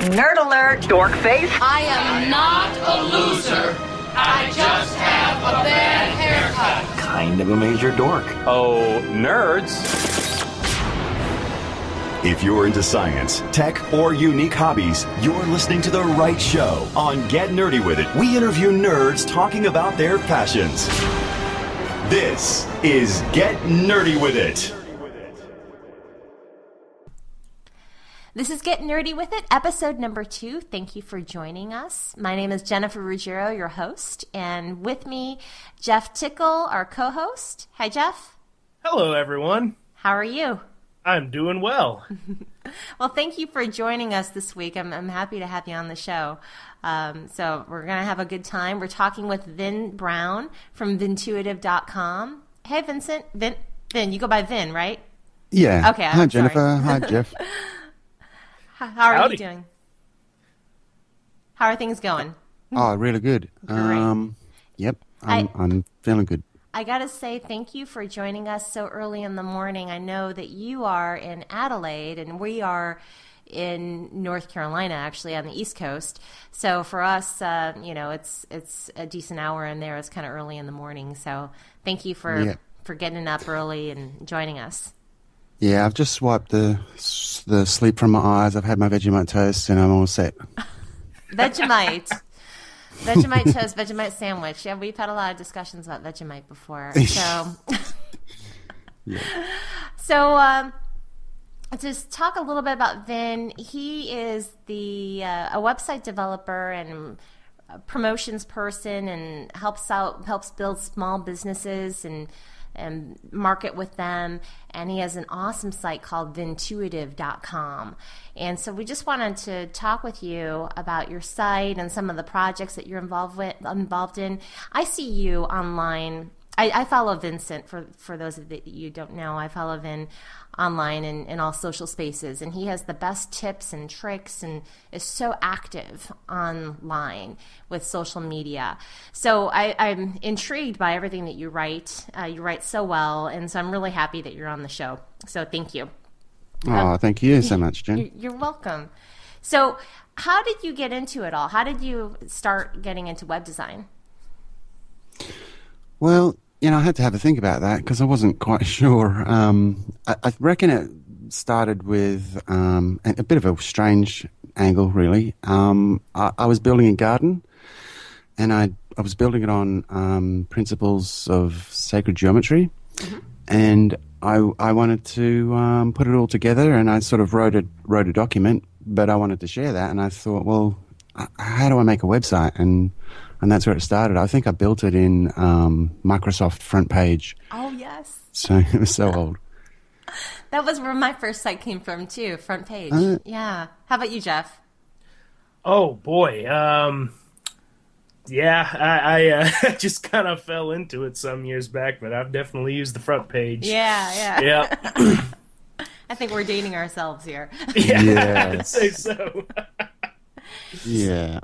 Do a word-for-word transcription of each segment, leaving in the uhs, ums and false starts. Nerd alert. Dork face. I am not a loser. I just have a bad haircut. Kind of a major dork. Oh, nerds. If you're into science, tech, or unique hobbies, you're listening to the right show on Get Nerdy With It. We interview nerds talking about their passions. This is Get Nerdy With It. This is Get Nerdy With It, episode number two. Thank you for joining us. My name is Jennifer Ruggiero, your host, and with me, Jeff Tickle, our co-host. Hi, Jeff. Hello, everyone. How are you? I'm doing well. Well, thank you for joining us this week. I'm, I'm happy to have you on the show. Um, so we're going to have a good time. We're talking with Vin Brown from Vintuitive dot com. Hey, Vincent. Vin, Vin, you go by Vin, right? Yeah. Okay. I'm Hi, Jennifer. Sorry. Hi, Jeff. How, how are Howdy. you doing? How are things going? Oh, really good. Great. Um, yep. I'm, I, I'm feeling good. I got to say thank you for joining us so early in the morning. I know that you are in Adelaide and we are in North Carolina, actually, on the East Coast. So for us, uh, you know, it's it's a decent hour in there. It's kind of early in the morning. So thank you for, yeah. for getting up early and joining us. Yeah, I've just swiped the, the sleep from my eyes. I've had my Vegemite toast and I'm all set. Vegemite. Vegemite toast, Vegemite sandwich. Yeah, we've had a lot of discussions about Vegemite before. So, yeah. so um, just talk a little bit about Vin. He is the uh, a website developer and promotions person, and helps out helps build small businesses and and market with them. And he has an awesome site called Vintuitive dot com. And so we just wanted to talk with you about your site and some of the projects that you're involved with, involved in. I see you online. I, I follow Vincent, for, for those of you that you don't know. I follow Vin online and in all social spaces. And he has the best tips and tricks and is so active online with social media. So I, I'm intrigued by everything that you write. Uh, you write so well. And so I'm really happy that you're on the show. So thank you. Oh, um, thank you so much, Jen. You're welcome. So how did you get into it all? How did you start getting into web design? Well, you know, I had to have a think about that because I wasn't quite sure. Um, I, I reckon it started with um, a, a bit of a strange angle, really. Um, I, I was building a garden, and I, I was building it on um, principles of sacred geometry. Mm-hmm. And I, I wanted to um, put it all together, and I sort of wrote a, wrote a document, but I wanted to share that. And I thought, well, how do I make a website? And And that's where it started. I think I built it in um, Microsoft Front Page. Oh, yes. So it was so old. That was where my first site came from, too, Front Page. Uh, yeah. How about you, Jeff? Oh, boy. Um, yeah, I, I uh, just kind of fell into it some years back, but I've definitely used the Front Page. Yeah, yeah. Yeah. I think we're dating ourselves here. Yeah, yes. I'd say so. Yeah.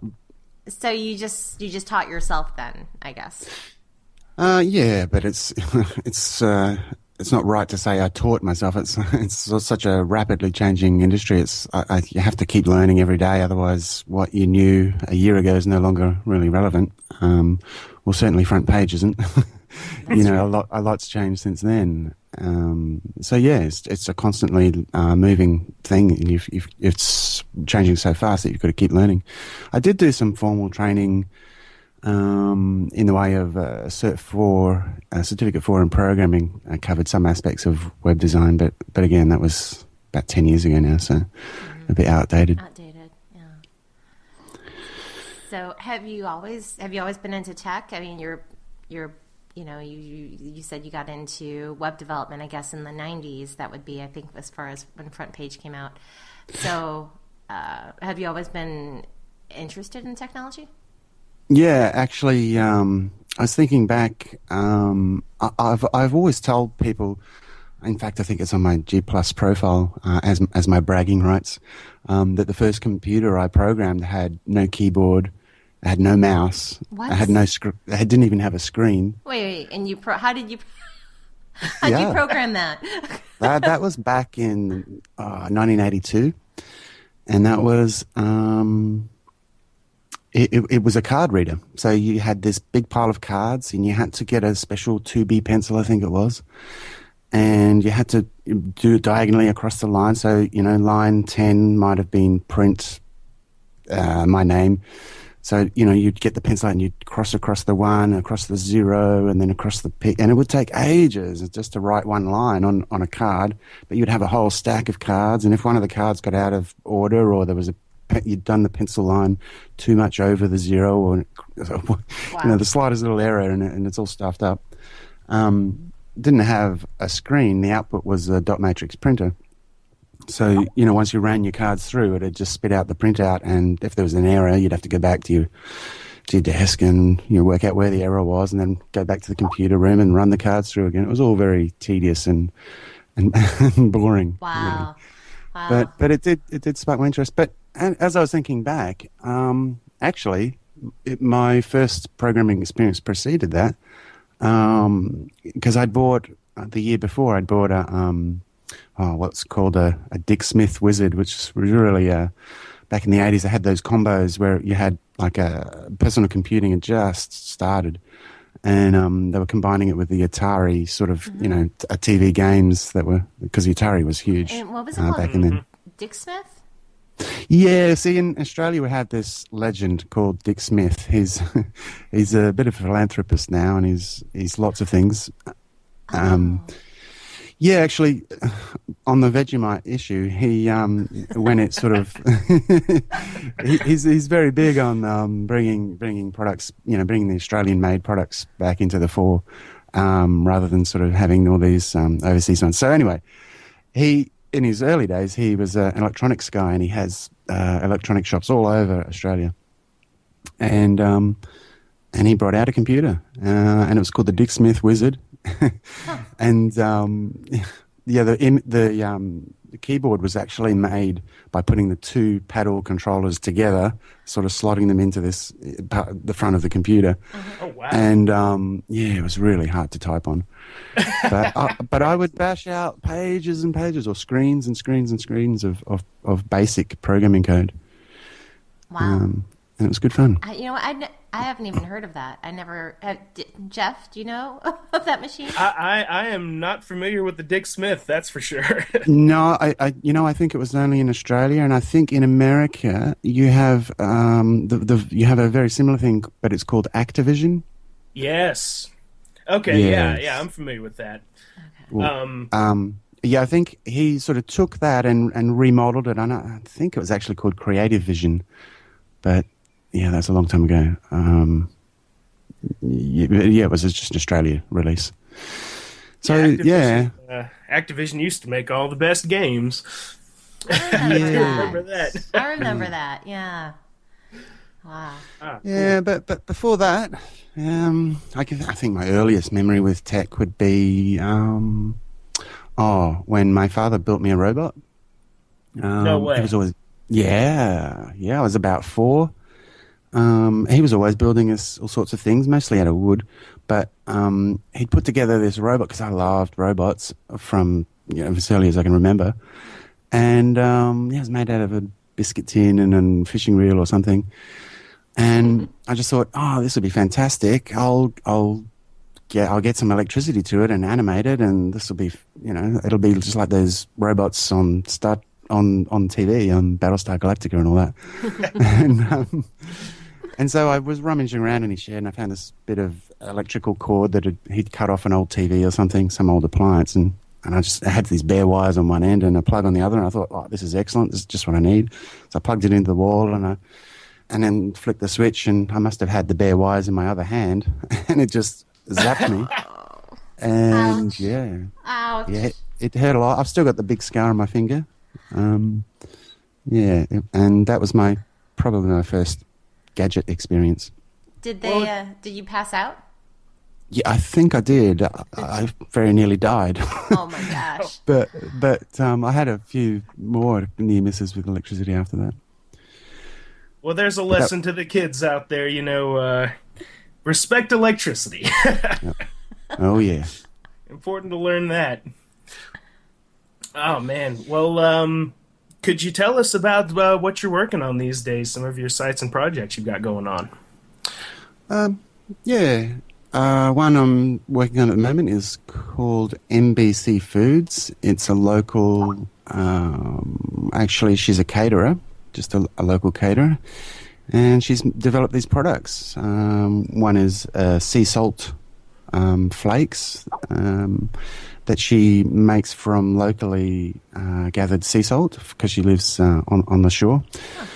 So you just you just taught yourself then, I guess. Uh, yeah, but it's it's uh, it's not right to say I taught myself. It's it's such a rapidly changing industry. It's I, I, you have to keep learning every day, otherwise what you knew a year ago is no longer really relevant. Um, well, certainly Front Page isn't. you know, right. a lot a lot's changed since then. Um, so yeah, it's it's a constantly uh, moving thing, and you've, you've, it's changing so fast that you've got to keep learning. I did do some formal training um, in the way of uh, Cert four, a Certificate four in programming. I covered some aspects of web design, but but again, that was about ten years ago now, so mm-hmm. a bit outdated. Outdated, yeah. So have you always have you always been into tech? I mean, you're you're. You know, you, you you said you got into web development, I guess, in the nineties. That would be, I think, as far as when Front Page came out. So uh, have you always been interested in technology? Yeah, actually, um, I was thinking back. Um, I, I've, I've always told people, in fact, I think it's on my G plus profile uh, as, as my bragging rights, um, that the first computer I programmed had no keyboard. I had no mouse. What? I had no script. I didn't even have a screen. Wait, wait, and you? Pro how did you? How did yeah. you program that? that? That was back in uh, nineteen eighty-two, and that was um, it, it, it was a card reader. So you had this big pile of cards, and you had to get a special two B pencil, I think it was, and you had to do it diagonally across the line. So, you know, line ten might have been print uh, my name. So, you know, you'd get the pencil out and you'd cross across the one, across the zero, and then across the P. And it would take ages just to write one line on, on a card, but you'd have a whole stack of cards. And if one of the cards got out of order, or there was a, you'd done the pencil line too much over the zero, or, wow. you know, the slightest little error, and, and it's all stuffed up. Um, didn't have a screen. The output was a dot matrix printer. So, you know, once you ran your cards through, it would just spit out the printout, and if there was an error, you'd have to go back to your, to your desk and, you know, work out where the error was, and then go back to the computer room and run the cards through again. It was all very tedious and and, and boring. Wow. Really. Wow. But but it did it did spark my interest. But and as I was thinking back, um, actually, it, my first programming experience preceded that, because um, I'd bought uh, the year before I'd bought a. Um, Oh, what's called a, a Dick Smith Wizard, which was really uh, back in the eighties. They had those combos where you had like a personal computing had just started, and um, they were combining it with the Atari sort of mm-hmm. you know t- T V games that were, because the Atari was huge. And what was it uh, called? Back in then? Dick Smith? Yeah, see, in Australia we have this legend called Dick Smith. He's he's a bit of a philanthropist now, and he's he's lots of things. Um, oh. Yeah, actually, on the Vegemite issue, he um, when it sort of he, he's he's very big on um, bringing bringing products, you know, bringing the Australian-made products back into the fore, um, rather than sort of having all these um, overseas ones. So anyway, he in his early days he was uh, an electronics guy, and he has uh, electronic shops all over Australia, and um, and he brought out a computer, uh, and it was called the Dick Smith Wizard. And um, yeah, the in, the, um, the keyboard was actually made by putting the two paddle controllers together, sort of slotting them into this uh, the front of the computer. Oh wow! And um, yeah, it was really hard to type on. But I, but I would bash out pages and pages, or screens and screens and screens of of, of basic programming code. Wow! Um, and it was good fun. I, you know, I. Kn- I haven't even heard of that. I never. Have, d- Jeff, do you know of that machine? I, I, I am not familiar with the Dick Smith. That's for sure. No, I, I you know I think it was only in Australia, and I think in America you have um the, the you have a very similar thing, but it's called Activision. Yes. Okay. Yes. Yeah. Yeah. I'm familiar with that. Okay. Well, um. Um. Yeah, I think he sort of took that and and remodeled it. I I think it was actually called Creative Vision, but. Yeah, that's a long time ago. Um, yeah, it was just an Australia release. So, yeah. Activision, yeah. Uh, Activision used to make all the best games. I remember, yeah. that. I remember that. I remember that, yeah. Wow. Ah, cool. Yeah, but, but before that, um, I, can, I think my earliest memory with tech would be um, oh, when my father built me a robot. Um, no way. It was always, yeah, yeah, I was about four. Um, he was always building us all sorts of things, mostly out of wood. But um, he'd put together this robot, because I loved robots from, you know, as early as I can remember. And um, yeah, it was made out of a biscuit tin and a fishing reel or something. And I just thought, oh, this would be fantastic. I'll I'll get I'll get some electricity to it and animate it, and this will be, you know, it'll be just like those robots on Star on on T V on Battlestar Galactica and all that. and. Um, And so I was rummaging around in his shed, and I found this bit of electrical cord that had, he'd cut off an old T V or something, some old appliance, and, and I just I had these bare wires on one end and a plug on the other, and I thought, oh, this is excellent, this is just what I need. So I plugged it into the wall, and I and then flicked the switch, and I must have had the bare wires in my other hand, and it just zapped me. And ouch. yeah, ouch. yeah, it, it hurt a lot. I've still got the big scar on my finger. Um, yeah, and that was my probably my first. Gadget experience. Did they? Well, uh, did you pass out? Yeah, I think I did. I, I very nearly died. Oh my gosh! but but um, I had a few more near misses with electricity after that. Well, there's a lesson that, to the kids out there. You know, uh, respect electricity. Yeah. Oh yeah. Important to learn that. Oh man. Well, um, Could you tell us about uh, what you're working on these days, some of your sites and projects you've got going on? Um, yeah. Uh, one I'm working on at the moment is called N B C Foods. It's a local, um, actually she's a caterer, just a, a local caterer. And she's developed these products. Um, one is uh, sea salt um, flakes um, that she makes from locally uh, gathered sea salt because she lives uh, on, on the shore, oh.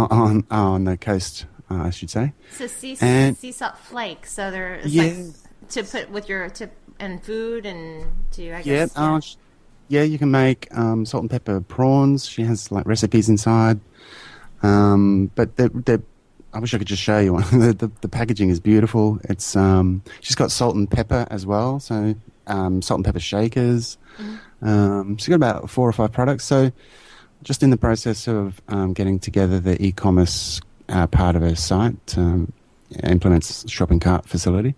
uh, on on the coast, uh, I should say. So sea, and, sea salt flakes. So they're it's yeah. like to put with your to and food and to I guess. Yeah, uh, yeah. You can make um, salt and pepper prawns. She has like recipes inside. Um, but they're, they're, I wish I could just show you one. the, the, the packaging is beautiful. It's um, she's got salt and pepper as well, so um, salt and pepper shakers. Mm-hmm. Um, she's got about four or five products. So just in the process of um, getting together the e-commerce uh, part of her site, um, implements shopping cart facility.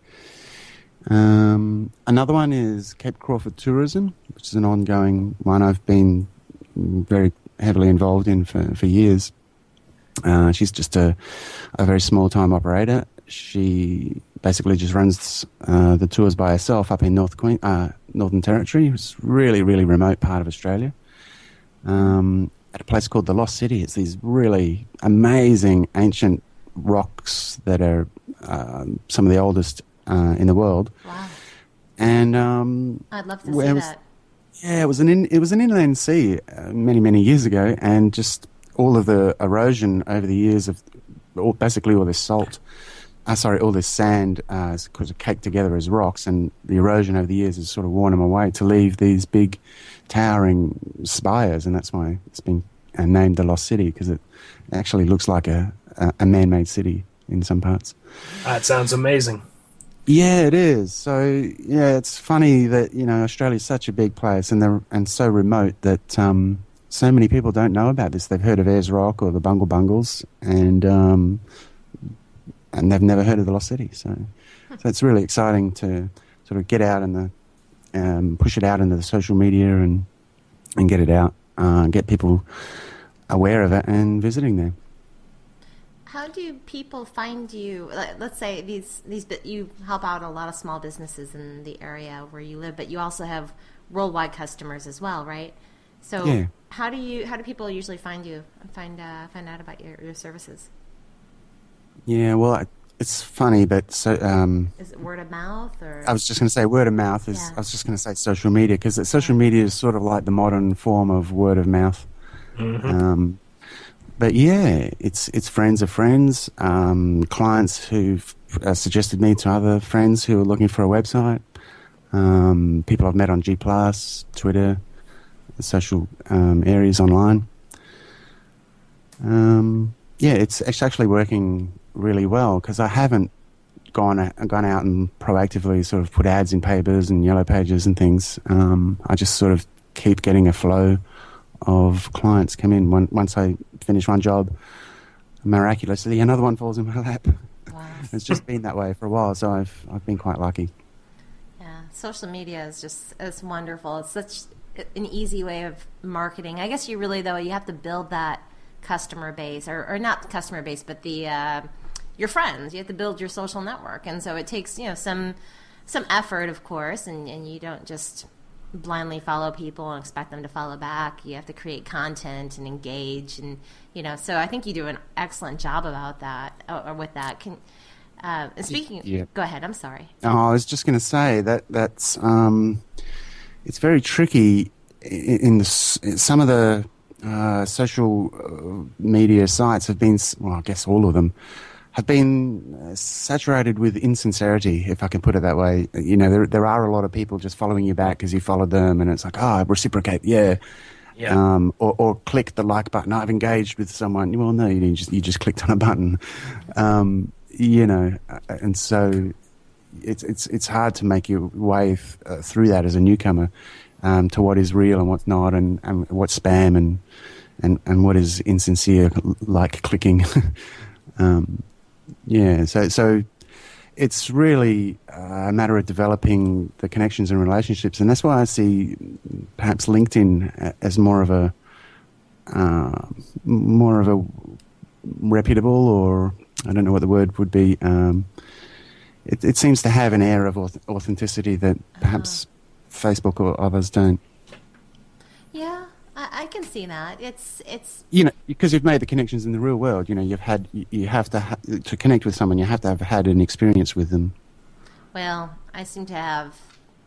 Um, another one is Cape Crawford Tourism, which is an ongoing one I've been very heavily involved in for, for years. Uh, she's just a, a very small-time operator. She basically just runs uh, the tours by herself up in North Queen, uh, Northern Territory. It's a really, really remote part of Australia. Um, at a place called the Lost City. It's these really amazing ancient rocks that are uh, some of the oldest uh, in the world. Wow. And um, I'd love to see was, that. Yeah, it was an in, it was an inland sea uh, many, many years ago, and just all of the erosion over the years of all, basically all this salt, uh, sorry, all this sand uh, is kind of caked together as rocks, and the erosion over the years has sort of worn them away to leave these big towering spires, and that's why it's been uh, named the Lost City, because it actually looks like a, a, a man-made city in some parts. That sounds amazing. Yeah, it is. So, yeah, it's funny that, you know, Australia's such a big place and they're, and so remote that... Um, so many people don't know about this. They've heard of Ayers Rock or the Bungle Bungles, and um, and they've never heard of the Lost City. So, so it's really exciting to sort of get out and the um, push it out into the social media and and get it out, uh, get people aware of it and visiting there. How do people find you? Let's say these these you help out a lot of small businesses in the area where you live, but you also have worldwide customers as well, right? So yeah. how do you? How do people usually find you? Find uh, find out about your, your services? Yeah, well, I, it's funny, but so um, is it word of mouth? Or I was just going to say word of mouth is. Yeah. I was just going to say social media, because social media is sort of like the modern form of word of mouth. Mm-hmm. Um, but yeah, it's it's friends of friends, um, clients who've uh, suggested me to other friends who are looking for a website, um, people I've met on G plus, Twitter. Social um, areas online. Um, yeah, it's, it's actually working really well, because I haven't gone gone out and proactively sort of put ads in papers and yellow pages and things. Um, I just sort of keep getting a flow of clients come in. When, once I finish one job, miraculously another one falls in my lap. Wow. It's just been that way for a while, so I've I've been quite lucky. Yeah, social media is just it's wonderful. It's such an easy way of marketing. I guess you really, though, you have to build that customer base, or, or not the customer base, but the uh, your friends. You have to build your social network. And so it takes, you know, some some effort, of course, and, and you don't just blindly follow people and expect them to follow back. You have to create content and engage. And, you know, so I think you do an excellent job about that, or, or with that. Can, uh, speaking, yeah. Go ahead. I'm sorry. Oh, I was just going to say that that's... Um... It's very tricky in, the, in some of the uh, social media sites have been, well, I guess all of them, have been saturated with insincerity, if I can put it that way. You know, there, there are a lot of people just following you back because you followed them, and it's like, oh, reciprocate, yeah. yeah. Um, or, or click the like button. I've engaged with someone. Well, no, you didn't. Just, you just clicked on a button. Um, you know, and so... It's it's it's hard to make your way f uh, through that as a newcomer um, to what is real and what's not, and, and what's spam and and and what is insincere, like clicking. um, yeah, so so it's really a matter of developing the connections and relationships, and that's why I see perhaps LinkedIn as more of a uh, more of a reputable, or I don't know what the word would be. Um, it, it seems to have an air of authenticity that perhaps uh-huh. Facebook or others don't. Yeah, I, I can see that. It's it's you know, because you've made the connections in the real world. You know, you've had you have to ha to connect with someone. You have to have had an experience with them. Well, I seem to have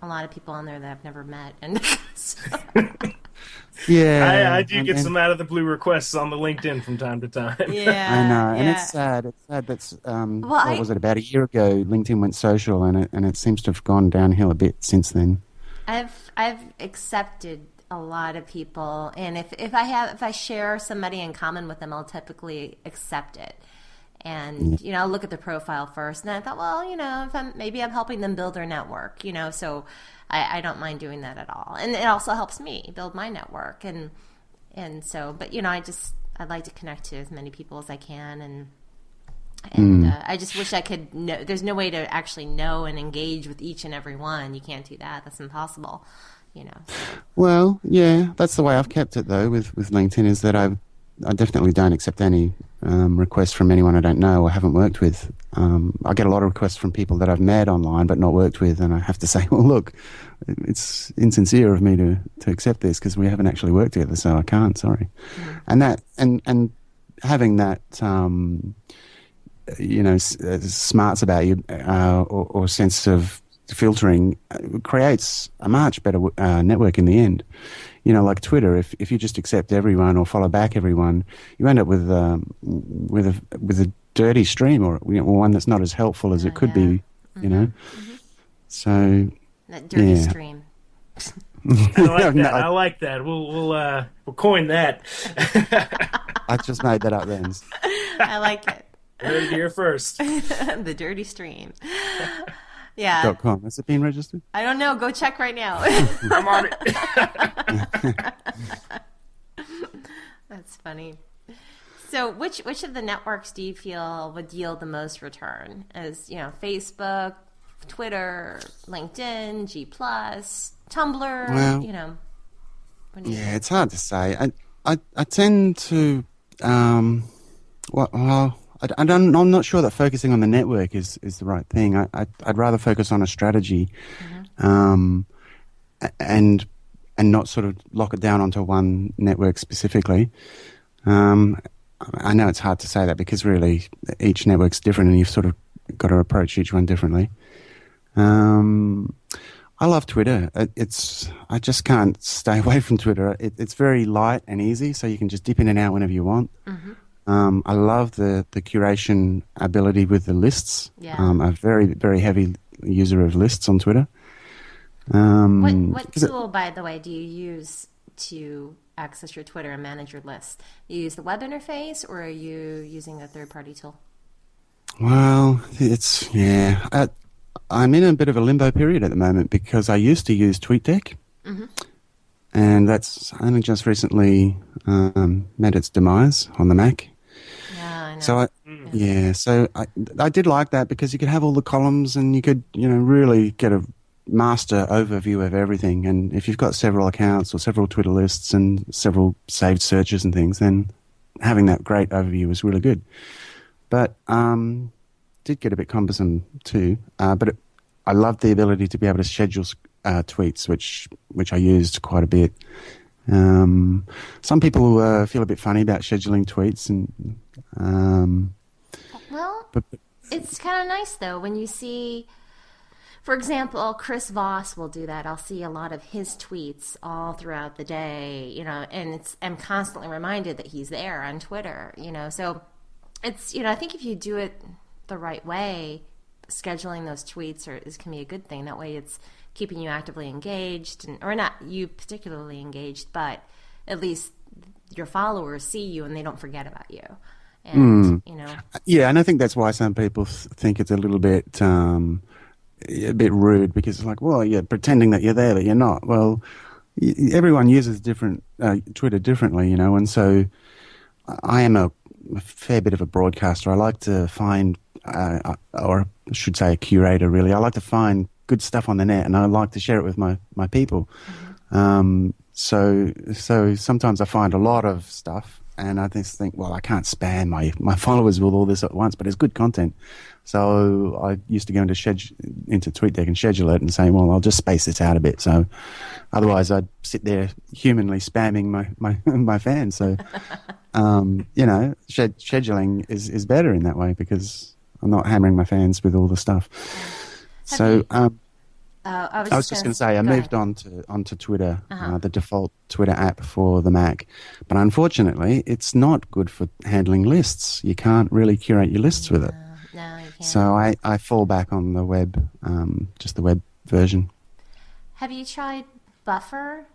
a lot of people on there that I've never met, and so. Yeah, I, I do and, get and, some out of the blue requests on the LinkedIn from time to time. Yeah, I know, and yeah. it's sad. It's sad that's um, well, what I, was it about a year ago? LinkedIn went social, and it and it seems to have gone downhill a bit since then. I've I've accepted a lot of people, and if if I have if I share somebody in common with them, I'll typically accept it. And, you know, I'll look at the profile first. And I thought, well, you know, if I'm, maybe I'm helping them build their network, you know, so I, I don't mind doing that at all. And it also helps me build my network. And and so, but, you know, I just, I'd like to connect to as many people as I can. And and mm. uh, I just wish I could know. There's no way to actually know and engage with each and every one. You can't do that. That's impossible, you know. So. Well, yeah, that's the way I've kept it, though, with, with LinkedIn, is that I've, I definitely don't accept any um, requests from anyone I don't know or haven't worked with. Um, I get a lot of requests from people that I've met online but not worked with, and I have to say, well, look, it's insincere of me to, to accept this because we haven't actually worked together, so I can't, sorry. Mm-hmm. And that, and, and having that, um, you know, s uh, smarts about you uh, or, or sense of filtering creates a much better uh, network in the end. You know, like Twitter, if if you just accept everyone or follow back everyone, you end up with um, with a with a dirty stream, or you know, one that's not as helpful as oh, it could yeah. be. You mm-hmm. know, mm-hmm. so that dirty yeah. stream. I like that. I like that. We'll we'll uh, we'll coin that. I just made that up then. I like it. Heard it here first. The dirty stream. Yeah. Dot com. Has it been registered? I don't know. Go check right now. I'm on it. That's funny. So, which which of the networks do you feel would yield the most return? As you know, Facebook, Twitter, LinkedIn, G plus, Tumblr. Well, you know. When you yeah, think? It's hard to say. I I, I tend to um, well. well I don't, I'm not sure that focusing on the network is, is the right thing. I, I, I'd rather focus on a strategy, mm-hmm. um, and and not sort of lock it down onto one network specifically. Um, I know it's hard to say that because really each network's different, and you've sort of got to approach each one differently. Um, I love Twitter. It, it's I just can't stay away from Twitter. It, it's very light and easy, so you can just dip in and out whenever you want. Mm-hmm. Um, I love the, the curation ability with the lists. Yeah. Um, I'm a very, very heavy user of lists on Twitter. Um, what what tool, it, by the way, do you use to access your Twitter and manage your lists? Do you use the web interface, or are you using a third-party tool? Well, it's, yeah. I, I'm in a bit of a limbo period at the moment because I used to use TweetDeck. Mm-hmm. And that's only just recently um, met its demise on the Mac. Yeah, I know. So I, mm. yeah, so I, I did like that because you could have all the columns and you could, you know, really get a master overview of everything. And if you've got several accounts or several Twitter lists and several saved searches and things, then having that great overview was really good. But um, did get a bit cumbersome too. Uh, but it, I loved the ability to be able to schedule Uh, tweets, which which I used quite a bit. Um, some people uh, feel a bit funny about scheduling tweets, and um, well, but, but, it's kind of nice though when you see, for example, Chris Voss will do that. I'll see a lot of his tweets all throughout the day, you know, and it's I'm constantly reminded that he's there on Twitter, you know. So it's you know I think if you do it the right way, scheduling those tweets or is can be a good thing. That way, it's keeping you actively engaged, and, or not you particularly engaged, but at least your followers see you and they don't forget about you. And, mm. you know. Yeah, and I think that's why some people think it's a little bit um, a bit rude because it's like, well, you're pretending that you're there, but you're not. Well, everyone uses different uh, Twitter differently, you know, and so I am a, a fair bit of a broadcaster. I like to find, uh, or I should say a curator, really. I like to find good stuff on the net, and I like to share it with my my people. Mm-hmm. Um, so so sometimes I find a lot of stuff, and I just think, well, I can't span my, my followers with all this at once, but it's good content. So I used to go into schedule, into TweetDeck and schedule it and say, well, I'll just space this out a bit. So otherwise I'd sit there humanly spamming my, my, my fans. So, um, you know, shed, scheduling is, is better in that way because I'm not hammering my fans with all the stuff. Have so you, um, uh, I was, I was just going to say, I moved on to, onto Twitter, uh-huh. uh, the default Twitter app for the Mac. But unfortunately, it's not good for handling lists. You can't really curate your lists yeah. with it. No, you can't. So I, I fall back on the web, um, just the web version. Have you tried Buffer?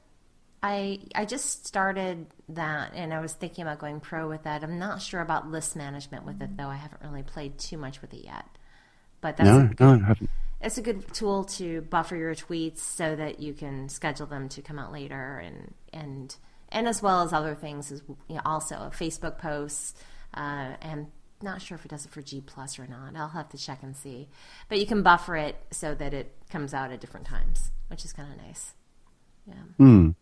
I I just started that, and I was thinking about going pro with that. I'm not sure about list management with it, though. I haven't really played too much with it yet. But that's no, a good, no, I haven't. It's a good tool to buffer your tweets so that you can schedule them to come out later, and and and as well as other things, as you know, also Facebook posts uh, and. Not sure if it does it for G plus or not. I'll have to check and see. But you can buffer it so that it comes out at different times, which is kind of nice. Yeah. Mm.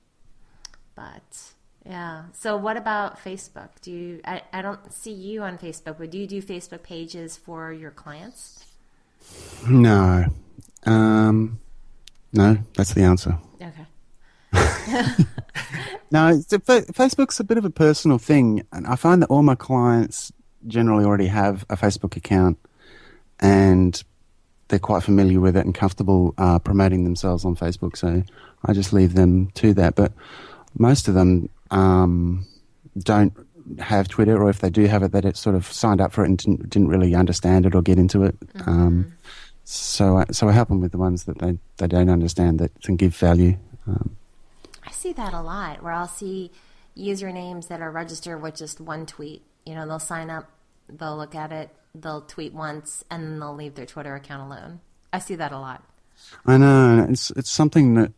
But, yeah. So what about Facebook? Do you, I, I don't see you on Facebook, but do you do Facebook pages for your clients? No. Um, no, that's the answer. Okay. No, it's a, Facebook's a bit of a personal thing. And I find that all my clients generally already have a Facebook account, and they're quite familiar with it and comfortable uh, promoting themselves on Facebook, so I just leave them to that. But most of them um, don't have Twitter, or if they do have it, that it sort of signed up for it and didn't, didn't really understand it or get into it. Mm-hmm. um, so, I, so I help them with the ones that they, they don't understand that can give value. Um, I see that a lot, where I'll see usernames that are registered with just one tweet. You know, they'll sign up, they'll look at it, they'll tweet once, and then they'll leave their Twitter account alone. I see that a lot. I know. It's it's something that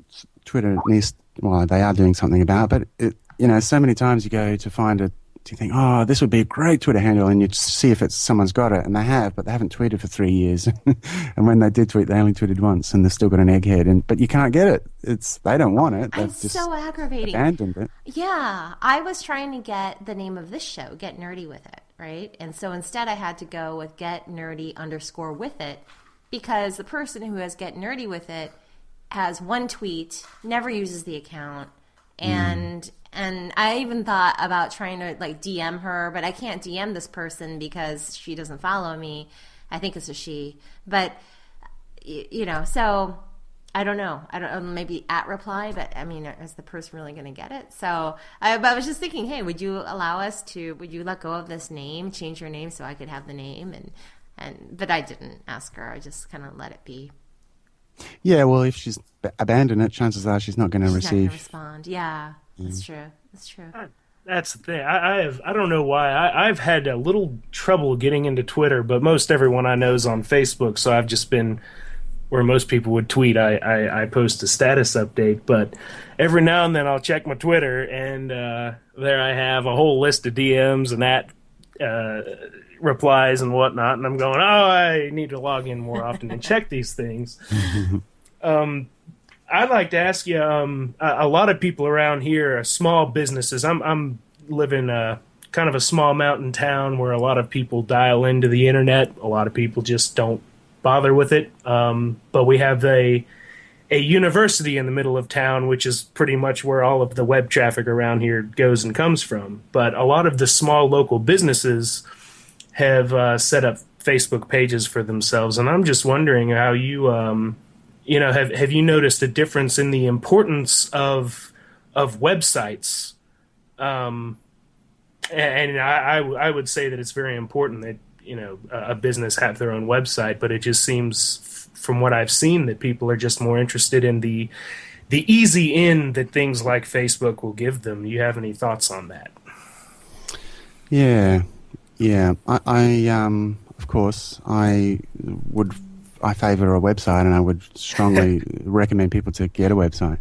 Twitter needs, well, they are doing something about, but, it, you know, so many times you go to find a, you think, oh, this would be a great Twitter handle, and you see if it's someone's got it, and they have, but they haven't tweeted for three years. And when they did tweet, they only tweeted once, and they've still got an egghead, and but you can't get it. It's they don't want it. They've it's just so aggravating. Abandoned it. Yeah, I was trying to get the name of this show, Get Nerdy With It, right? And so instead, I had to go with Get Nerdy underscore With It, because the person who has Get Nerdy With It has one tweet, never uses the account, and. Mm. And I even thought about trying to, like, D M her, but I can't D M this person because she doesn't follow me. I think it's a she. But, you know, so I don't know. I don't know, maybe at reply, but, I mean, is the person really going to get it? So I, but I was just thinking, hey, would you allow us to, would you let go of this name, change your name so I could have the name? And, and but I didn't ask her. I just kind of let it be. Yeah, well, if she's abandoned it, chances are she's not going to receive. She's not going to respond, yeah. That's true. That's true. That's the thing. I, I have. I don't know why. I, I've had a little trouble getting into Twitter, but most everyone I know is on Facebook. So I've just been where most people would tweet. I, I, I post a status update, but every now and then I'll check my Twitter, and uh, there I have a whole list of D Ms and at uh, replies and whatnot. And I'm going, oh, I need to log in more often and check these things. Um. I'd like to ask you, um, a, a lot of people around here are small businesses. I'm, I'm living a, kind of a small mountain town where a lot of people dial into the internet. A lot of people just don't bother with it. Um, but we have a, a university in the middle of town, which is pretty much where all of the web traffic around here goes and comes from. But a lot of the small local businesses have uh, set up Facebook pages for themselves. And I'm just wondering how you... Um, You know, have have you noticed a difference in the importance of of websites? Um, and I, I, I would say that it's very important that, you know, a business have their own website. But it just seems, from what I've seen, that people are just more interested in the the easy in that things like Facebook will give them. Do you have any thoughts on that? Yeah, yeah. I, I um, of course, I would. I favor a website, and I would strongly recommend people to get a website.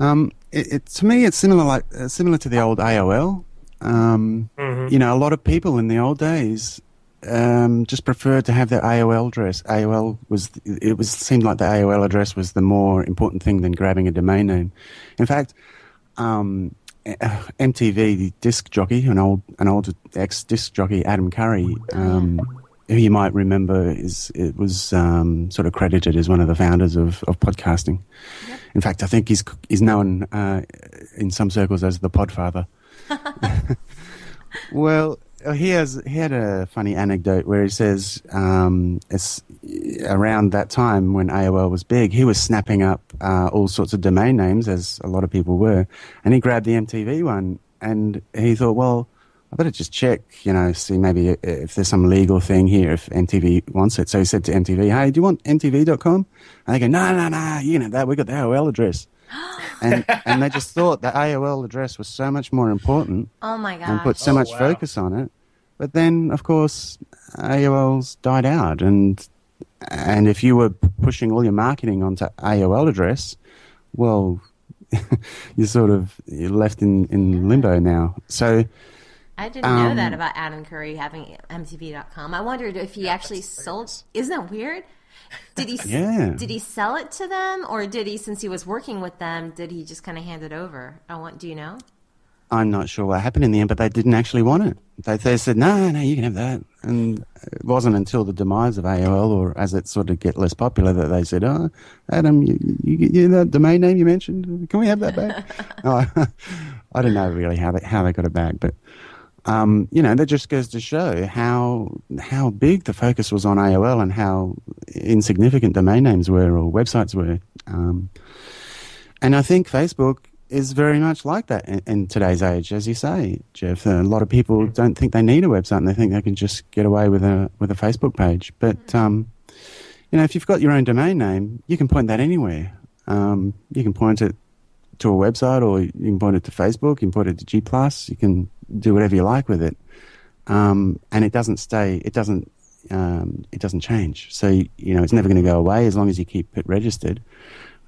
Um, it, it, to me, it's similar, like uh, similar to the old A O L. Um, mm-hmm. You know, a lot of people in the old days um, just preferred to have their I O L address. I O L was it was seemed like the I O L address was the more important thing than grabbing a domain name. In fact, um, M T V, the disc jockey, an old an old ex disc jockey, Adam Curry, um, who you might remember, is it was um, sort of credited as one of the founders of, of podcasting. Yep. In fact, I think he's he's known uh, in some circles as the Podfather. Well, he has he had a funny anecdote where he says um, it's around that time when A O L was big, he was snapping up uh, all sorts of domain names, as a lot of people were, and he grabbed the M T V one, and he thought, well, I better just check, you know, see maybe if there's some legal thing here, if M T V wants it. So he said to M T V, hey, do you want M T V dot com? And they go, no, no, no, you know that, we got the A O L address. and, and they just thought the A O L address was so much more important. Oh my gosh. And put so oh, much wow. focus on it. But then, of course, A O L's died out. And and if you were pushing all your marketing onto A O L address, well, you're sort of you're left in, in limbo now. So I didn't um, know that about Adam Curry having M T V dot com. I wondered if he yeah, actually sold. Isn't that weird? Did he yeah. did he sell it to them, or did he, since he was working with them, did he just kind of hand it over? I want. Do you know? I'm not sure what happened in the end, but they didn't actually want it. They, they said, no, no, you can have that. And it wasn't until the demise of A O L, or as it sort of get less popular, that they said, oh, Adam, you, you, you that domain name you mentioned, can we have that back? oh, I don't know really how they, how they got it back, but... Um, you know, that just goes to show how how big the focus was on A O L and how insignificant domain names were or websites were. Um, and I think Facebook is very much like that in, in today's age, as you say, Jeff. A lot of people don't think they need a website, and they think they can just get away with a with a Facebook page. But um, you know, if you've got your own domain name, you can point that anywhere. Um, you can point it to a website, or you can point it to Facebook. You can point it to G plus. You can do whatever you like with it, um, and it doesn't stay. It doesn't. Um, it doesn't change. So you know, it's never going to go away as long as you keep it registered.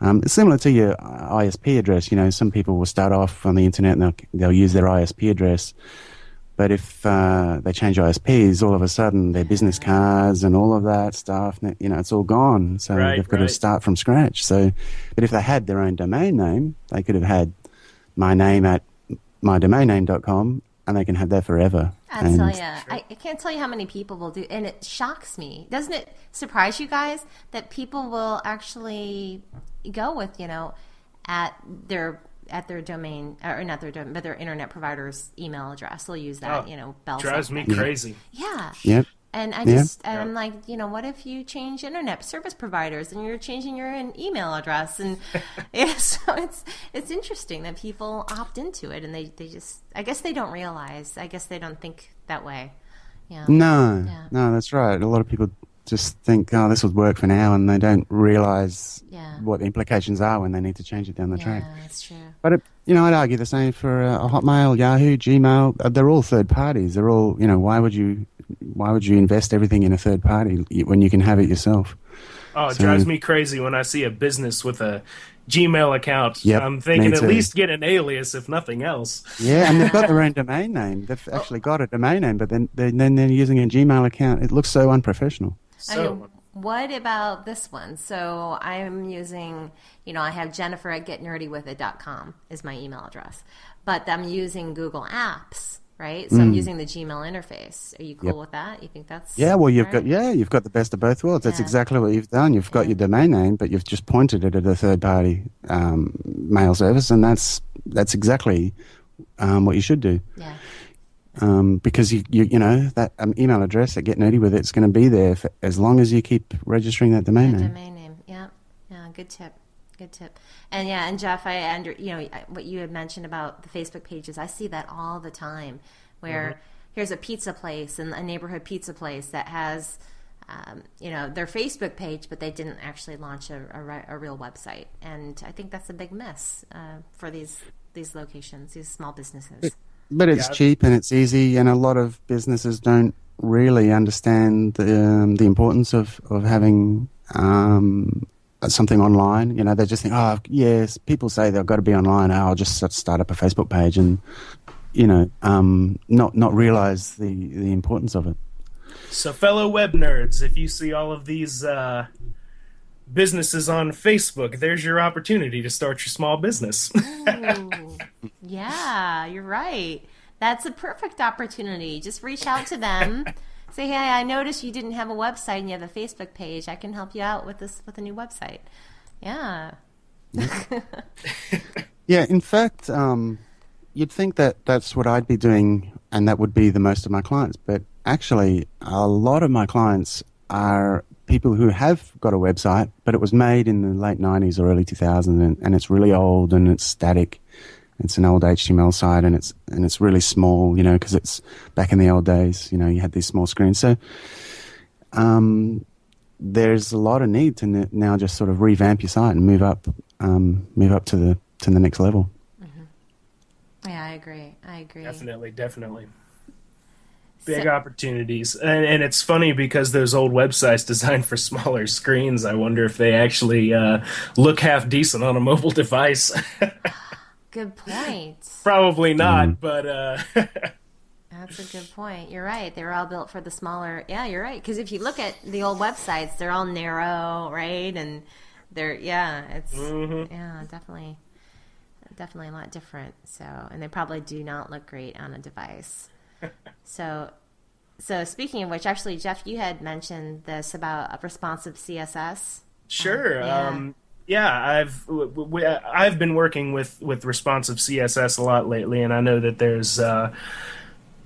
Um, it's similar to your I S P address. You know, some people will start off on the internet and they'll, they'll use their I S P address, but if uh, they change I S Ps, all of a sudden their business cards and all of that stuff, you know, it's all gone. So right, they've got right. to start from scratch. So, but if they had their own domain name, they could have had my name at my domain name dot com. And they can have that forever. I'll tell you, I, I can't tell you how many people will do, and it shocks me. Doesn't it surprise you guys that people will actually go with, you know, at their at their domain, or not their domain, but their internet provider's email address? They'll use that, oh, you know, bell. Drives me crazy. Yeah. Yep. And I just, yeah. I'm like, you know, what if you change internet service providers and you're changing your email address? And yeah, so it's it's interesting that people opt into it, and they, they just, I guess they don't realize, I guess they don't think that way. Yeah. No, yeah. no, that's right. A lot of people just think, oh, this would work for now, and they don't realize yeah. what the implications are when they need to change it down the yeah, track. Yeah, that's true. But, it, you know, I'd argue the same for uh, Hotmail, Yahoo, Gmail. They're all third parties. They're all, you know, why would you... Why would you invest everything in a third party when you can have it yourself? Oh, it so, drives me crazy when I see a business with a Gmail account. Yep, I'm thinking at least get an alias, if nothing else. Yeah, and they've got their own domain name. They've oh. actually got a domain name, but then, then they're using a Gmail account. It looks so unprofessional. So, um, what about this one? So I'm using, you know, I have Jennifer at get nerdy with it dot com is my email address, but I'm using Google Apps. Right, so mm. I'm using the Gmail interface. Are you cool yep. with that? You think that's yeah? Well, you've right? got yeah, you've got the best of both worlds. Yeah. That's exactly what you've done. You've got yeah. your domain name, but you've just pointed it at a third-party um, mail service, and that's that's exactly um, what you should do. Yeah, um, because you, you you know that um, email address at Get Nerdy With It's going to be there for, as long as you keep registering that domain that name. Domain name, yeah, yeah. Good tip. Good tip. And yeah, and Jeff, I under you know what you had mentioned about the Facebook pages. I see that all the time, where mm-hmm. here's a pizza place and a neighborhood pizza place that has, um, you know, their Facebook page, but they didn't actually launch a, a, a real website. And I think that's a big miss uh, for these these locations, these small businesses. But it's yeah. cheap and it's easy, and a lot of businesses don't really understand the um, the importance of of having. Um, something online, you know, they just think, oh, yes, people say they've got to be online, oh, I'll just start up a Facebook page and, you know, um, not, not realize the, the importance of it. So, fellow web nerds, if you see all of these uh, businesses on Facebook, there's your opportunity to start your small business. Ooh, yeah, you're right. That's a perfect opportunity. Just reach out to them. Say, hey, I noticed you didn't have a website and you have a Facebook page. I can help you out with this with a new website. Yeah. Yeah, in fact, um, you'd think that that's what I'd be doing and that would be the most of my clients. But actually, a lot of my clients are people who have got a website, but it was made in the late nineties or early two thousands, and, and it's really old and it's static. It's an old H T M L site, and it's and it's really small, you know, because it's back in the old days. You know, you had these small screens. So um, there's a lot of need to n now just sort of revamp your site and move up, um, move up to the to the next level. Mm-hmm. Yeah, I agree. I agree. Definitely, definitely. Big so opportunities, and and it's funny because those old websites designed for smaller screens. I wonder if they actually uh, look half decent on a mobile device. Good point. Probably not, mm. but uh that's a good point. You're right. They were all built for the smaller. Yeah, you're right. Because if you look at the old websites, they're all narrow, right? And they're yeah, it's mm-hmm. yeah, definitely, definitely a lot different. So, and they probably do not look great on a device. so, so speaking of which, actually, Jeff, you had mentioned this about a responsive C S S. Sure. Um, yeah. um Yeah, I've we, I've been working with with responsive C S S a lot lately, and I know that there's uh,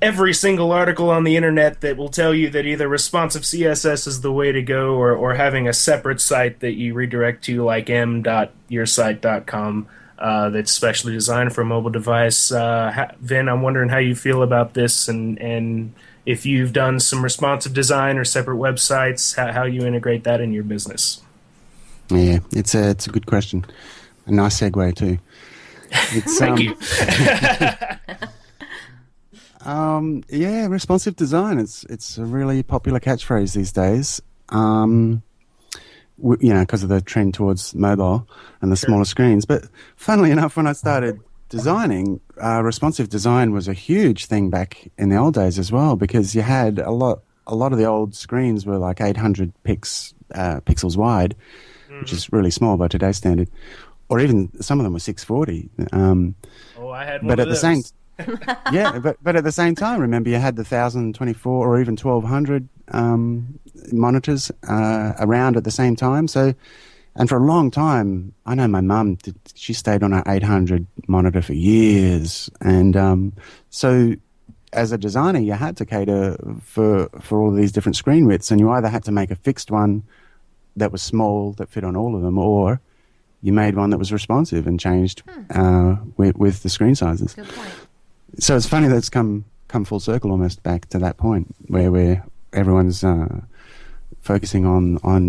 every single article on the internet that will tell you that either responsive C S S is the way to go, or or having a separate site that you redirect to, like m dot your site dot com, uh, that's specially designed for a mobile device. Uh, Vin, I'm wondering how you feel about this, and and if you've done some responsive design or separate websites, how how you integrate that in your business. Yeah, it's a it's a good question. A nice segue too. It's, Thank um, you. um, yeah, responsive design. It's it's a really popular catchphrase these days. Um, w you know, because of the trend towards mobile and the sure. smaller screens. But funnily enough, when I started designing, uh, responsive design was a huge thing back in the old days as well, because you had a lot. A lot of the old screens were like eight hundred pics, uh, pixels wide, which is really small by today's standard, or even some of them were six forty. Um, oh, I had one but of at those. The same, yeah, but but at the same time, remember you had the one thousand twenty-four or even twelve hundred um, monitors uh, around at the same time. So, and for a long time, I know my mum did, she stayed on her eight hundred monitor for years, and um, so. As a designer, you had to cater for for all of these different screen widths, and you either had to make a fixed one that was small that fit on all of them, or you made one that was responsive and changed hmm. uh, with, with the screen sizes. Good point. So it's funny that it's come come full circle almost back to that point where where everyone's uh, focusing on on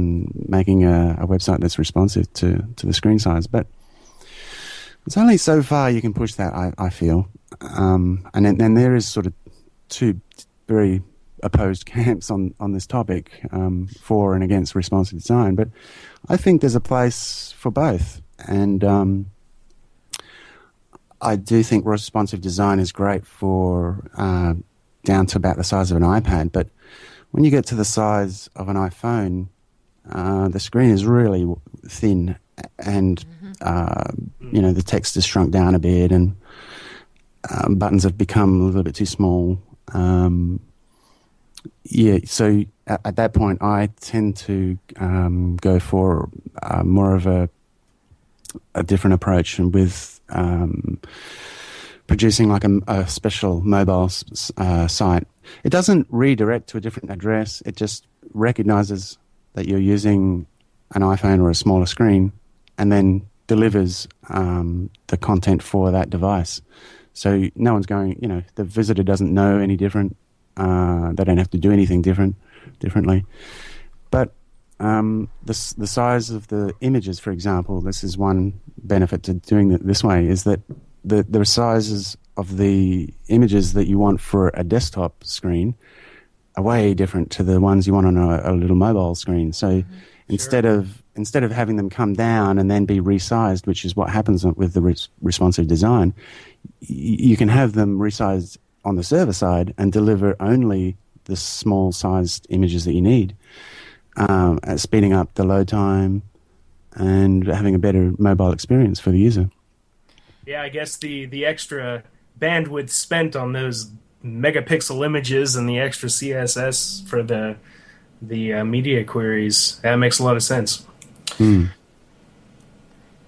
making a, a website that's responsive to to the screen size, but. It's only so far you can push that, I, I feel. Um, and then and there is sort of two very opposed camps on, on this topic, um, for and against responsive design. But I think there's a place for both. And um, I do think responsive design is great for uh, down to about the size of an iPad. But when you get to the size of an iPhone, uh, the screen is really thin and... Mm-hmm. Uh, you know, the text is shrunk down a bit, and um, buttons have become a little bit too small. Um, yeah, so at, at that point, I tend to um, go for uh, more of a, a different approach, and with um, producing like a, a special mobile uh, site. It doesn't redirect to a different address. It just recognizes that you're using an iPhone or a smaller screen, and then delivers um, the content for that device. So no one's going, you know, the visitor doesn't know any different. Uh, they don't have to do anything different, differently. But um, this, the size of the images, for example, this is one benefit to doing it this way, is that the, the sizes of the images that you want for a desktop screen are way different to the ones you want on a, a little mobile screen. So mm-hmm. instead sure. of... Instead of having them come down and then be resized, which is what happens with the res responsive design, you can have them resized on the server side and deliver only the small sized images that you need, um, at speeding up the load time and having a better mobile experience for the user. Yeah, I guess the, the extra bandwidth spent on those megapixel images and the extra C S S for the the uh, media queries, that makes a lot of sense. Mm.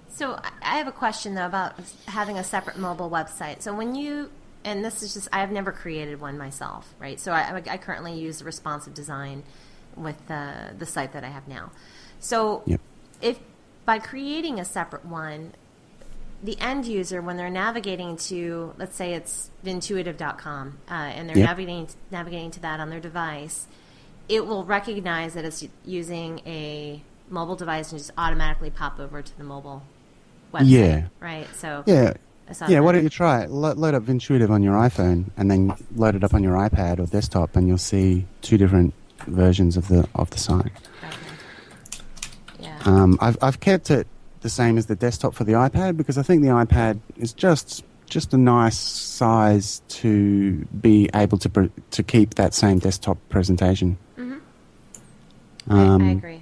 So I have a question though about having a separate mobile website. So when you, and this is just, I've never created one myself, right? So I, I currently use responsive design with the, the site that I have now. So yep. if by creating a separate one, the end user, when they're navigating to, let's say it's Vintuitive dot com, uh, and they're yep. navigating navigating to that on their device, it will recognize that it's using a mobile device and just automatically pop over to the mobile website, yeah. right? So yeah, yeah. Why don't you try it? Lo- load up Vintuitive on your iPhone, and then load it up on your iPad or desktop, and you'll see two different versions of the of the site. Okay. Yeah. Um, I've I've kept it the same as the desktop for the iPad, because I think the iPad is just just a nice size to be able to pre- to keep that same desktop presentation. Mm-hmm. Um, I, I, agree. I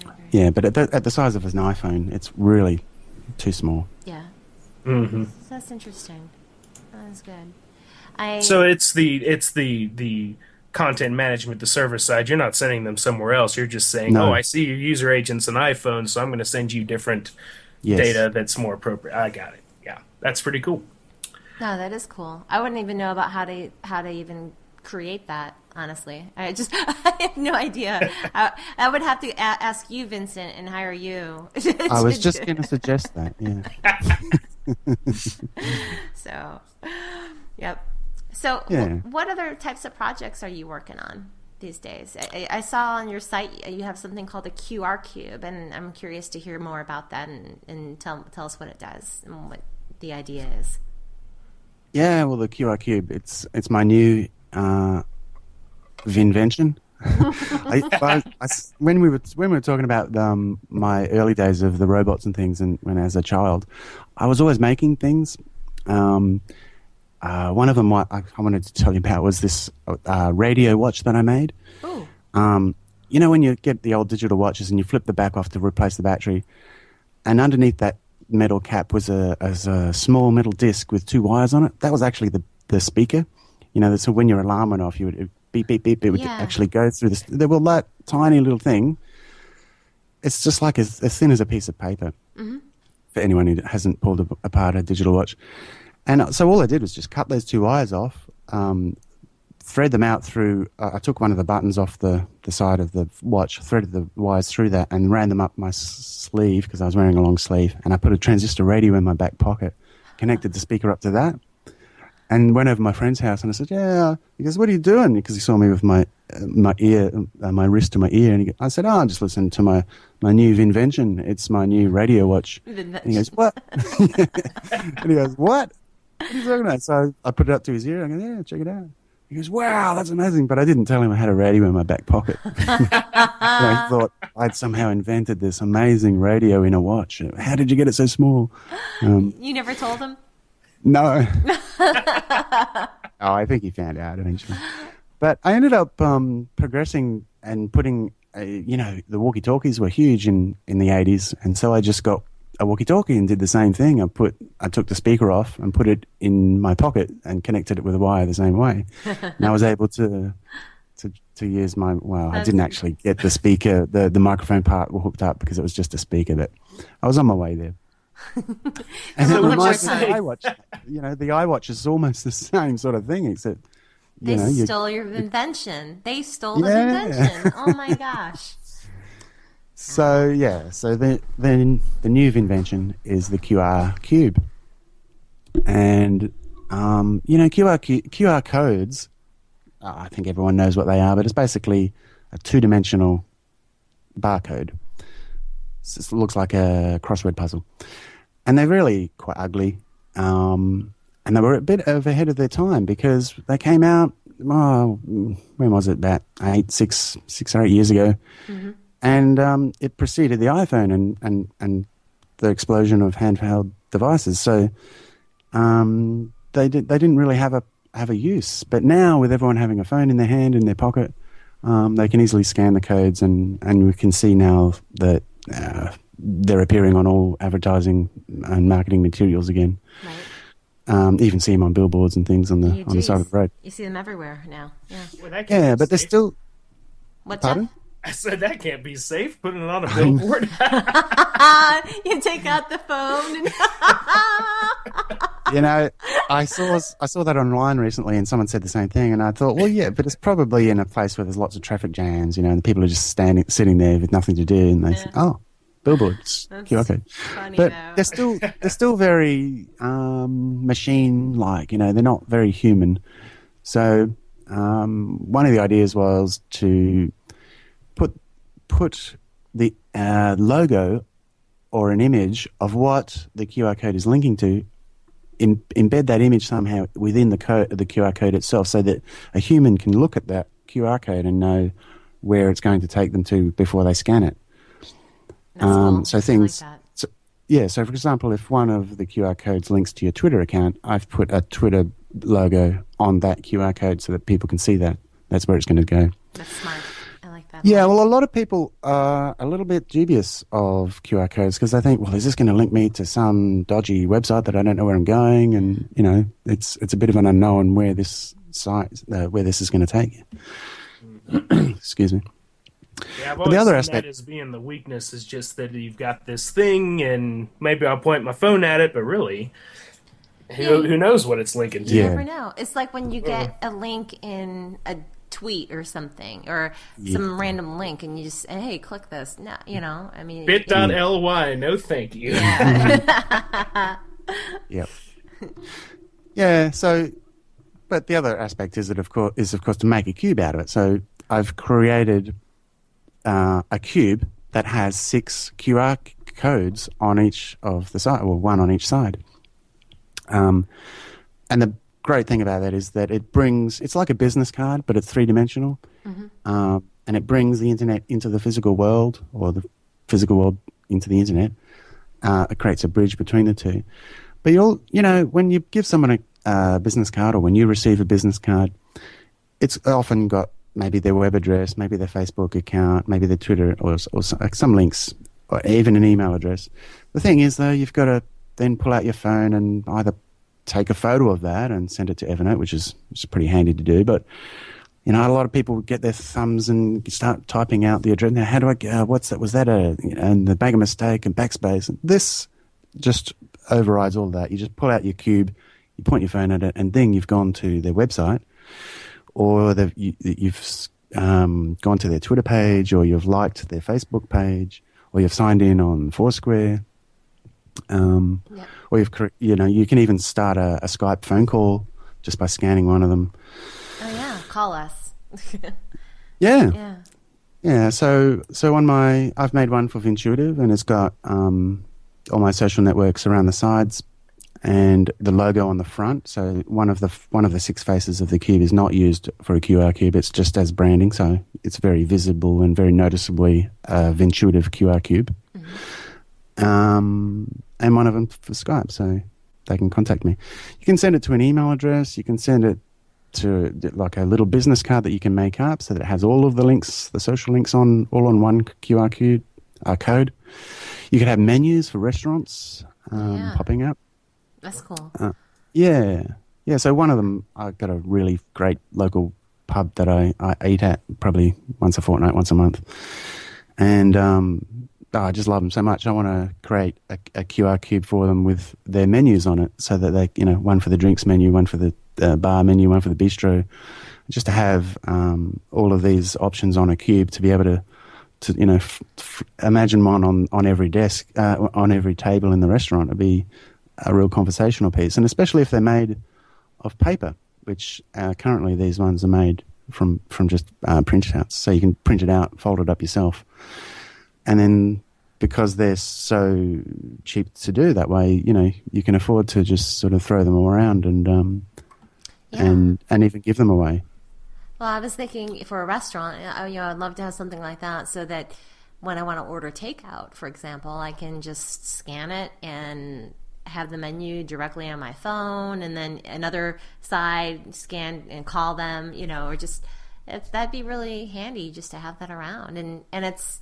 agree. Yeah, but at the, at the size of an iPhone, it's really too small. Yeah. Mm-hmm. That's interesting. That's good. I so it's the it's the the. content management, the server side. You're not sending them somewhere else. You're just saying, no. oh, I see your user agents and iPhones, so I'm going to send you different yes. data that's more appropriate. I got it. Yeah, that's pretty cool. No, that is cool. I wouldn't even know about how to how to even create that, honestly. I just I have no idea. I, I would have to a- ask you, Vincent, and hire you. I was just going to suggest that, yeah. so, yep. So yeah. what other types of projects are you working on these days? I, I saw on your site you have something called a Q R Cube, and I'm curious to hear more about that and, and tell tell us what it does and what the idea is. Yeah, well, the Q R Cube, it's it's my new uh, Vinvention. I, I, I, when we were when we were talking about um, my early days of the robots and things, and when as a child, I was always making things. Um, Uh, one of them I, I wanted to tell you about was this uh, radio watch that I made. Oh. Um, you know when you get the old digital watches and you flip the back off to replace the battery, and underneath that metal cap was a, was a small metal disc with two wires on it. That was actually the, the speaker. You know, so when your alarm went off, you would beep, beep, beep. It would yeah. actually go through this. There was that tiny little thing. It's just like as, as thin as a piece of paper. Mm-hmm. For anyone who hasn't pulled a, apart a digital watch. And so all I did was just cut those two wires off, um, thread them out through uh, – I took one of the buttons off the, the side of the watch, threaded the wires through that, and ran them up my s- sleeve because I was wearing a long sleeve. And I put a transistor radio in my back pocket, connected the speaker up to that, and went over to my friend's house. And I said, yeah. He goes, what are you doing? Because he saw me with my uh, my ear, uh, my wrist to my ear. And he, I said, oh, I'm just listening to my, my new Vinvention. It's my new radio watch. And he goes, what? and he goes, what? What are you talking about? So I put it up to his ear. I go, yeah, check it out. He goes, wow, that's amazing. But I didn't tell him I had a radio in my back pocket. I thought I'd somehow invented this amazing radio in a watch. How did you get it so small? Um, you never told him? No. oh, I think he found out eventually. But I ended up um, progressing and putting, uh, you know, the walkie-talkies were huge in, in the eighties. And so I just got a walkie-talkie and did the same thing. I put, I took the speaker off and put it in my pocket and connected it with a wire the same way. And I was able to, to, to use my. Well, I didn't actually get the speaker, the the microphone part hooked up because it was just a speaker. That I was on my way there. and it reminds me of the iWatch. You know, the iWatch is almost the same sort of thing, except you they know, stole your invention. They stole yeah. the invention. Oh my gosh. So, yeah, so the, the, the new invention is the Q R Cube. And, um, you know, Q R Q R codes, uh, I think everyone knows what they are, but it's basically a two-dimensional barcode. So it looks like a crossword puzzle. And they're really quite ugly. Um, and they were a bit over ahead of their time because they came out, oh, when was it, about eight, six, six or eight years ago. Mm-hmm. And um, it preceded the iPhone and, and, and the explosion of handheld devices. So um, they did, they didn't really have a, have a use. But now, with everyone having a phone in their hand, in their pocket, um, they can easily scan the codes, and, and we can see now that uh, they're appearing on all advertising and marketing materials again. Right. Um, even see them on billboards and things on the you on do. the side of the road. You see them everywhere now. Yeah, well, that yeah but safe. they're still. What's Pardon? That? I said that can't be safe. Putting it on a billboard. You take out the phone. And you know, I saw I saw that online recently, and someone said the same thing, and I thought, well, yeah, but it's probably in a place where there's lots of traffic jams, you know, and the people are just standing, sitting there with nothing to do, and they yeah. think, oh. Billboards, okay, but though. they're still they're still very um, machine-like. You know, they're not very human. So um, one of the ideas was to put put the uh, logo or an image of what the Q R code is linking to, in, embed that image somehow within the code, the Q R code itself, so that a human can look at that Q R code and know where it's going to take them to before they scan it. Um, so things, like so, yeah. So, for example, if one of the Q R codes links to your Twitter account, I've put a Twitter logo on that Q R code so that people can see that. That's where it's going to go. That's smart. I like that. Yeah. Well, a lot of people are a little bit dubious of Q R codes because they think, well, is this going to link me to some dodgy website that I don't know where I'm going? And you know, it's it's a bit of an unknown where this site, uh, where this is going to take you. Excuse me. Yeah, I've but the other aspect that as being the weakness is just that you've got this thing, and maybe I'll point my phone at it, but really, who, yeah. who knows what it's linking to? You yeah. never know. It's like when you get a link in a tweet or something, or yeah. some random link, and you just hey, click this. No, you know, I mean, bit dot L Y. No, thank you. Yeah. Yep. Yeah. So, but the other aspect is that of course is of course to make a cube out of it. So I've created. Uh, a cube that has six Q R codes on each of the side, or one on each side. Um, and the great thing about that is that it brings, it's like a business card, but it's three-dimensional. Mm-hmm. uh, and it brings the internet into the physical world, or the physical world into the internet. Uh, it creates a bridge between the two. But you'll, you know, when you give someone a uh, business card, or when you receive a business card, it's often got maybe their web address, maybe their Facebook account, maybe their Twitter, or, or some links, or even an email address. The thing is, though, you've got to then pull out your phone and either take a photo of that and send it to Evernote, which is, which is pretty handy to do. But, you know, a lot of people get their thumbs and start typing out the address. Now, how do I, uh, what's that, was that a, you know, and the bag of mistake and backspace. And this just overrides all that. You just pull out your cube, you point your phone at it, and then you've gone to their website. Or you, you've um, gone to their Twitter page, or you've liked their Facebook page, or you've signed in on Foursquare, um, yeah. or you've you know you can even start a, a Skype phone call just by scanning one of them. Oh yeah, call us. yeah, yeah, yeah. So so on my I've made one for Vintuitive, and it's got um, all my social networks around the sides. And the logo on the front, so one of the one of the six faces of the cube is not used for a Q R cube. It's just as branding, so it's very visible and very noticeably uh, Vintuitive Q R cube. Mm-hmm. um, and one of them for Skype, so they can contact me. You can send it to an email address. You can send it to like a little business card that you can make up, so that it has all of the links, the social links on all on one Q R code. Uh, code. You could have menus for restaurants um, yeah. popping up. That's cool. Uh, yeah. Yeah, so one of them, I've got a really great local pub that I, I eat at probably once a fortnight, once a month. And um, oh, I just love them so much. I want to create a, a Q R cube for them with their menus on it so that they, you know, one for the drinks menu, one for the uh, bar menu, one for the bistro. Just to have um, all of these options on a cube to be able to, to you know, f f imagine one on, on every desk, uh, on every table in the restaurant. It'd be a real conversational piece, and especially if they're made of paper, which uh, currently these ones are made from from just uh, print outs. So you can print it out, fold it up yourself, and then because they're so cheap to do that way, you know, you can afford to just sort of throw them all around and um, yeah. and and even give them away. Well, I was thinking for a restaurant, you know, I'd love to have something like that, so that when I want to order takeout, for example, I can just scan it and have the menu directly on my phone, and then another side scan and call them, you know, or just, if that'd be really handy just to have that around. And, and it's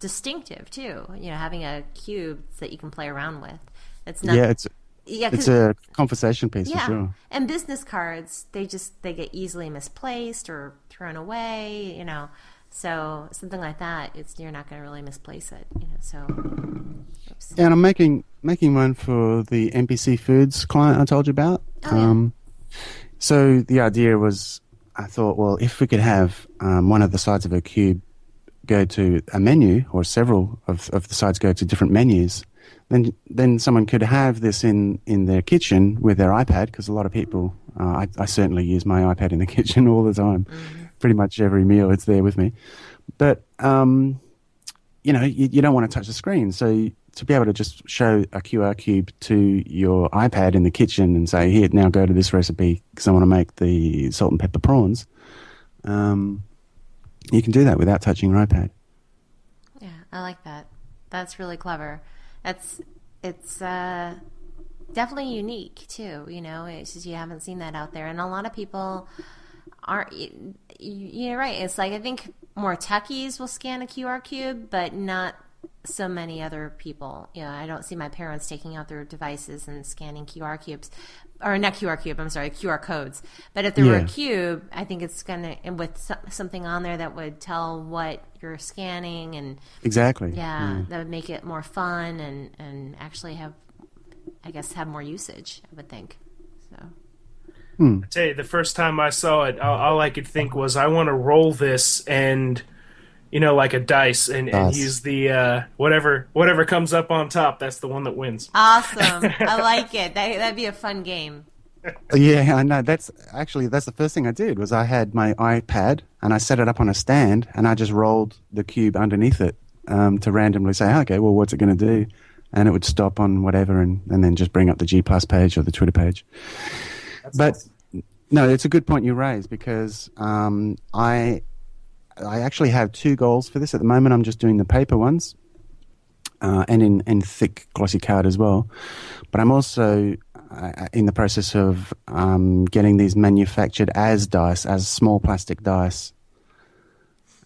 distinctive too, you know, having a cube that you can play around with. It's not, yeah, it's, yeah, it's a conversation piece, yeah, for sure. And business cards, they just, they get easily misplaced or thrown away, you know. So something like that, it's, you're not going to really misplace it, you know. So, oops. Yeah, and I'm making making one for the N B C Foods client I told you about. Oh, yeah. Um, so the idea was, I thought, well, if we could have um, one of the sides of a cube go to a menu, or several of, of the sides go to different menus, then then someone could have this in, in their kitchen with their iPad, because a lot of people, uh, I, I certainly use my iPad in the kitchen all the time. Mm-hmm. Pretty much every meal, it's there with me. But, um, you know, you, you don't want to touch the screen. So to be able to just show a Q R cube to your iPad in the kitchen and say, here, now go to this recipe because I want to make the salt and pepper prawns, um, you can do that without touching your iPad. Yeah, I like that. That's really clever. That's, it's uh, definitely unique too, you know. It's just you haven't seen that out there. And a lot of people... aren't you, you're right. It's like, I think more techies will scan a Q R cube, but not so many other people. You know, I don't see my parents taking out their devices and scanning Q R cubes, or not Q R cube, I'm sorry, Q R codes. But if there yeah. were a cube, I think it's gonna, and with something on there that would tell what you're scanning, and exactly, yeah, yeah. that would make it more fun and and actually have, I guess, have more usage, I would think. So. Hmm. I tell you, the first time I saw it, all, all I could think was, I want to roll this and, you know, like a dice, and, and use the uh, whatever whatever comes up on top. That's the one that wins. Awesome! I like it. That, that'd be a fun game. Yeah, I know. That's actually that's the first thing I did, was I had my iPad and I set it up on a stand and I just rolled the cube underneath it um, to randomly say, oh, okay, well, what's it going to do? And it would stop on whatever, and, and then just bring up the G Plus page or the Twitter page. But no, it's a good point you raised, because um, I I actually have two goals for this. At the moment, I'm just doing the paper ones, uh, and in and thick glossy card as well. But I'm also uh, in the process of um, getting these manufactured as dice, as small plastic dice,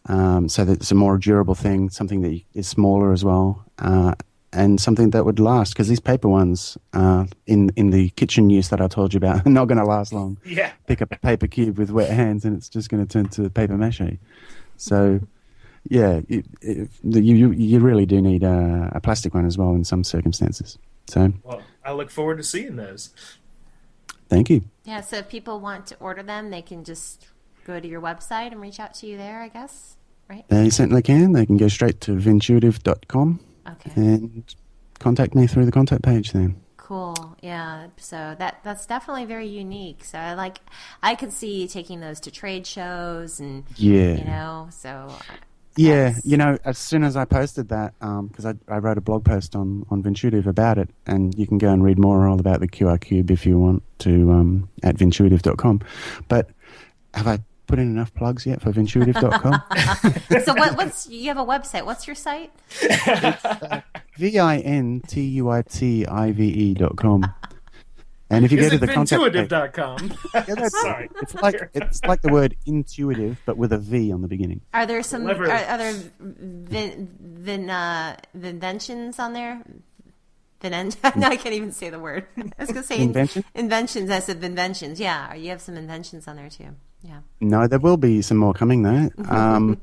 um, so that it's a more durable thing, something that is smaller as well. Uh, And something that would last, because these paper ones uh, in in the kitchen use that I told you about are not going to last long. Yeah, pick up a paper cube with wet hands, and it's just going to turn to paper mache. So, yeah, it, it, you you really do need a, a plastic one as well in some circumstances. So, well, I look forward to seeing those. Thank you. Yeah, so if people want to order them, they can just go to your website and reach out to you there, I guess, right? They certainly can. They can go straight to Vintuitive dot com. Okay. And contact me through the contact page then. Cool. Yeah. So that that's definitely very unique. So I like I could see taking those to trade shows and yeah. you know, so Yeah, that's... you know, as soon as I posted that, um, because I, I wrote a blog post on, on Vintuitive about it, and you can go and read more all about the Q R cube if you want to um, at Vintuitive dot com. But have I put in enough plugs yet for Vintuitive dot com? So what, what's, you have a website. What's your site? It's uh, V I N T U I T I V E dot com. And if you Is go to the Vintuitive dot com. Yeah, sorry. It's like, it's like the word intuitive, but with a V on the beginning. Are there some, are, are there vin, vin, uh, Vinventions on there? Vinen no, I can't even say the word. I was going to say Invention? Inventions. I said Vinventions. Yeah. You have some inventions on there too. Yeah. No, there will be some more coming though. Um,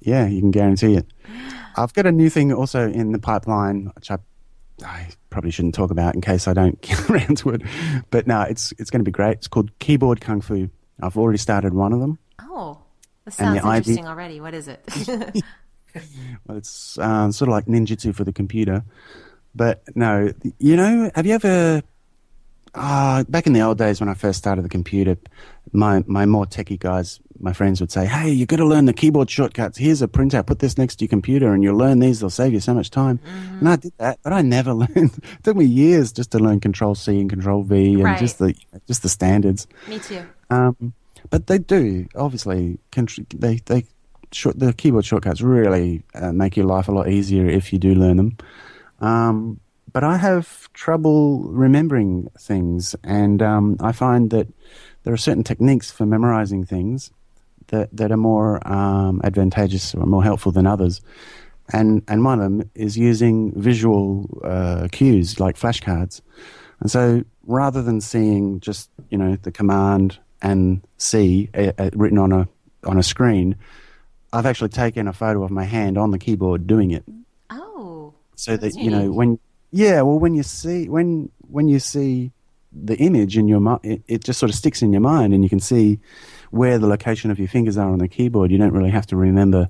yeah, you can guarantee it. I've got a new thing also in the pipeline, which I, I probably shouldn't talk about in case I don't get around to it. But no, it's it's going to be great. It's called Keyboard Kung Fu. I've already started one of them. Oh, that sounds interesting already. What is it? Well, it's uh, sort of like ninjutsu for the computer. But no, you know, have you ever... Uh, back in the old days when I first started the computer, my, my more techie guys, my friends would say, hey, you've got to learn the keyboard shortcuts. Here's a printout. Put this next to your computer and you'll learn these. They'll save you so much time. Mm-hmm. And I did that, but I never learned. It took me years just to learn Control C and Control V and right. just the just the standards. Me too. Um, but they do, obviously, they, they short, the keyboard shortcuts really uh, make your life a lot easier if you do learn them. Um but I have trouble remembering things, and um, I find that there are certain techniques for memorizing things that, that are more um, advantageous or more helpful than others. And, and one of them is using visual uh, cues like flashcards. And so rather than seeing just, you know, the command and C uh, uh, written on a on a screen, I've actually taken a photo of my hand on the keyboard doing it. Oh. So that, you know, when yeah, well when you see when when you see the image in your mind, it, it just sort of sticks in your mind, and you can see where the location of your fingers are on the keyboard. You don't really have to remember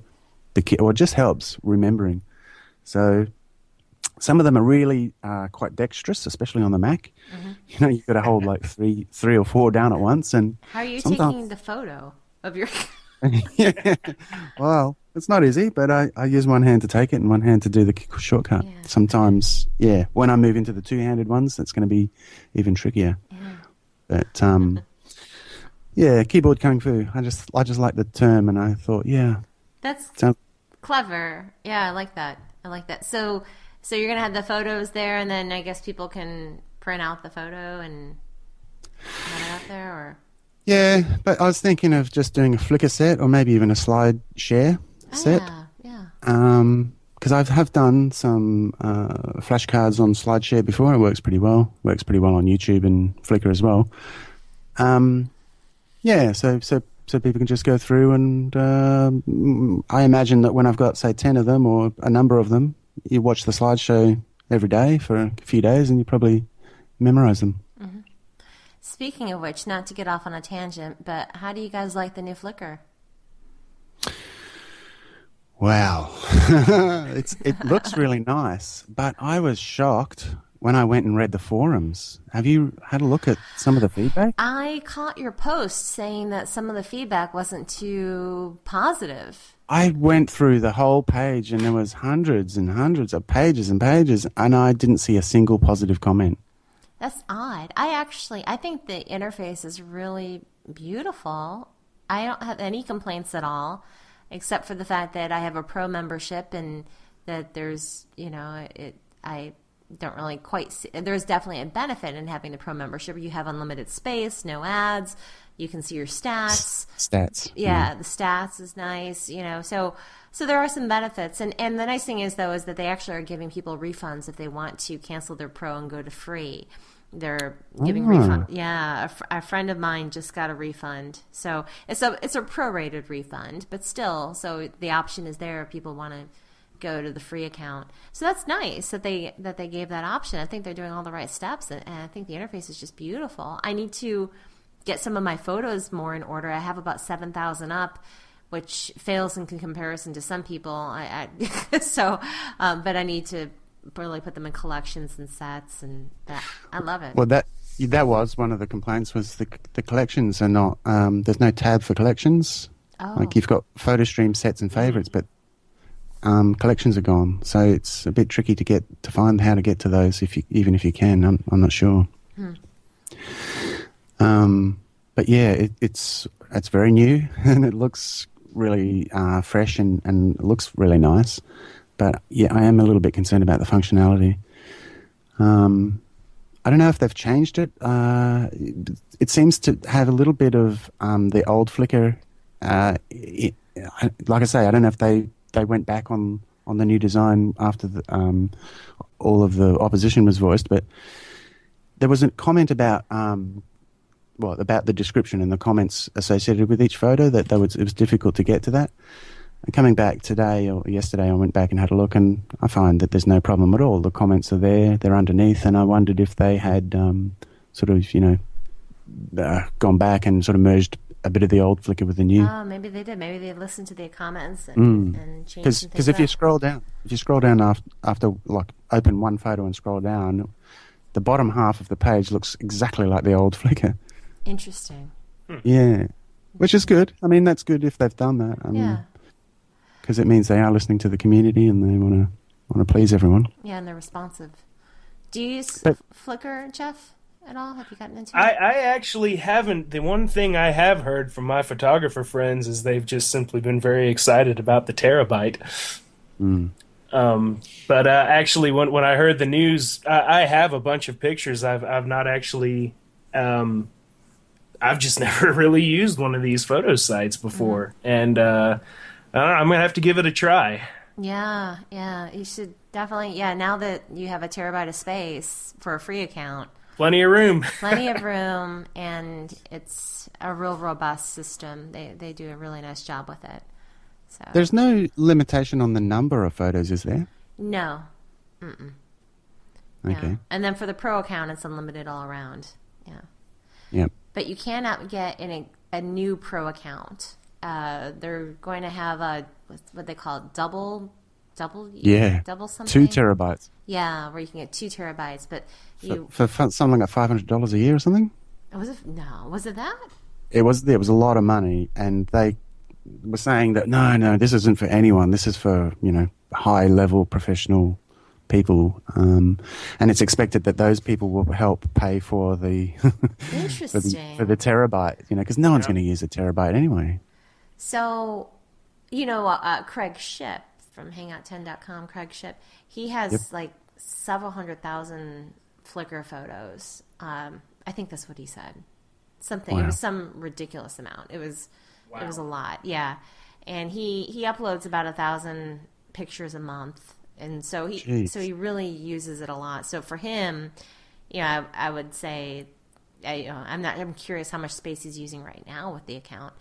the key, or it just helps remembering. So some of them are really uh, quite dexterous, especially on the Mac. Mm-hmm. You know, you've got to hold like three, three or four down at once. And how are you sometimes... taking the photo of your? Yeah. Well, it's not easy, but I, I use one hand to take it and one hand to do the shortcut. Yeah. Sometimes, yeah. When I move into the two-handed ones, that's going to be even trickier. Yeah. But um, yeah, Keyboard Kung Fu. I just, I just like the term, and I thought, yeah, that's sounds... clever. Yeah, I like that. I like that. So. So you're going to have the photos there, and then I guess people can print out the photo and put it out there? Or yeah, but I was thinking of just doing a Flickr set, or maybe even a slide share set. Ah, yeah, yeah. Because I have done some uh, flashcards on SlideShare before. It works pretty well. Works pretty well on YouTube and Flickr as well. Um, yeah, so, so, so people can just go through, and uh, I imagine that when I've got, say, ten of them or a number of them, you watch the slideshow every day for a few days, and you probably memorize them. Mm-hmm. Speaking of which, not to get off on a tangent, but how do you guys like the new Flickr? Wow. it's, it looks really nice, but I was shocked when I went and read the forums. Have you had a look at some of the feedback? I caught your post saying that some of the feedback wasn't too positive. I went through the whole page, and there was hundreds and hundreds of pages and pages, and I didn't see a single positive comment. That's odd. I actually, I think the interface is really beautiful. I don't have any complaints at all, except for the fact that I have a pro membership, and that there's, you know, it. I don't really quite see. There's definitely a benefit in having the pro membership. You have unlimited space, no ads. You can see your stats. Stats. Yeah, yeah, the stats is nice, you know. So so there are some benefits. And, and the nice thing is, though, is that they actually are giving people refunds if they want to cancel their pro and go to free. They're giving oh. refunds. Yeah, a, fr a friend of mine just got a refund. So it's a, it's a prorated refund, but still, so the option is there if people want to go to the free account. So that's nice that they, that they gave that option. I think they're doing all the right steps, and I think the interface is just beautiful. I need to get some of my photos more in order. I have about seven thousand up, which fails in comparison to some people. I, I so, um, but I need to really put them in collections and sets, and that, I love it. Well, that that was one of the complaints, was the the collections are not. Um, there's no tab for collections. Oh. Like you've got photo stream sets and favorites, but um, collections are gone. So it's a bit tricky to get to find how to get to those. If you, even if you can, I'm I'm not sure. Hmm. Um, but yeah, it, it's it's very new, and it looks really uh, fresh, and, and it looks really nice. But yeah, I am a little bit concerned about the functionality. Um, I don't know if they've changed it. Uh, it seems to have a little bit of um, the old Flickr. Uh, it, I, like I say, I don't know if they, they went back on, on the new design after the, um, all of the opposition was voiced, but there was a comment about... Um, well, about the description and the comments associated with each photo, that they would, it was difficult to get to that. And coming back today or yesterday, I went back and had a look, and I find that there's no problem at all. The comments are there, they're underneath, and I wondered if they had um, sort of, you know, uh, gone back and sort of merged a bit of the old Flickr with the new. Oh, maybe they did. Maybe they listened to the comments and, mm. and changed things. Because if up. you scroll down, if you scroll down after, after, like, open one photo and scroll down, the bottom half of the page looks exactly like the old Flickr. Interesting. Yeah, which is good. I mean, that's good if they've done that. I mean, yeah, because it means they are listening to the community, and they want to want to please everyone. Yeah, and they're responsive. Do you use but, Flickr, Jeff, at all? Have you gotten into it? I, I actually haven't. The one thing I have heard from my photographer friends is they've just simply been very excited about the terabyte. Mm. Um, but uh, actually, when when I heard the news, I, I have a bunch of pictures. I've I've not actually, um, I've just never really used one of these photo sites before, mm-hmm. and uh, I don't know, I'm gonna have to give it a try. Yeah, yeah, you should definitely. Yeah, now that you have a terabyte of space for a free account, plenty of room, plenty of room, and it's a real robust system. They they do a really nice job with it. So. There's no limitation on the number of photos, is there? No. Mm-mm. Okay. No. And then for the pro account, it's unlimited all around. Yeah. Yep. But you cannot get in a, a new pro account. Uh, they're going to have a what they call it, double, double, yeah, double something. Two terabytes. Yeah, where you can get two terabytes, but you for, for something like five hundred dollars a year or something. Was it no? Was it that? It was. It was a lot of money, and they. We're saying that no, no, this isn't for anyone. This is for, you know, high-level professional people, um, and it's expected that those people will help pay for the for, the for the terabyte, you know, because no one's yeah. going to use a terabyte anyway. So, you know, uh, Craig Shipp from Hangout ten dot com, Craig Shipp, he has yep. like several hundred thousand Flickr photos. Um, I think that's what he said. Something. Wow. It was some ridiculous amount. It was. Wow. It was a lot, yeah. And he, he uploads about a thousand pictures a month, and so he Jeez. so he really uses it a lot. So for him, you know, I, I would say, I, you know, I'm not I'm curious how much space he's using right now with the account.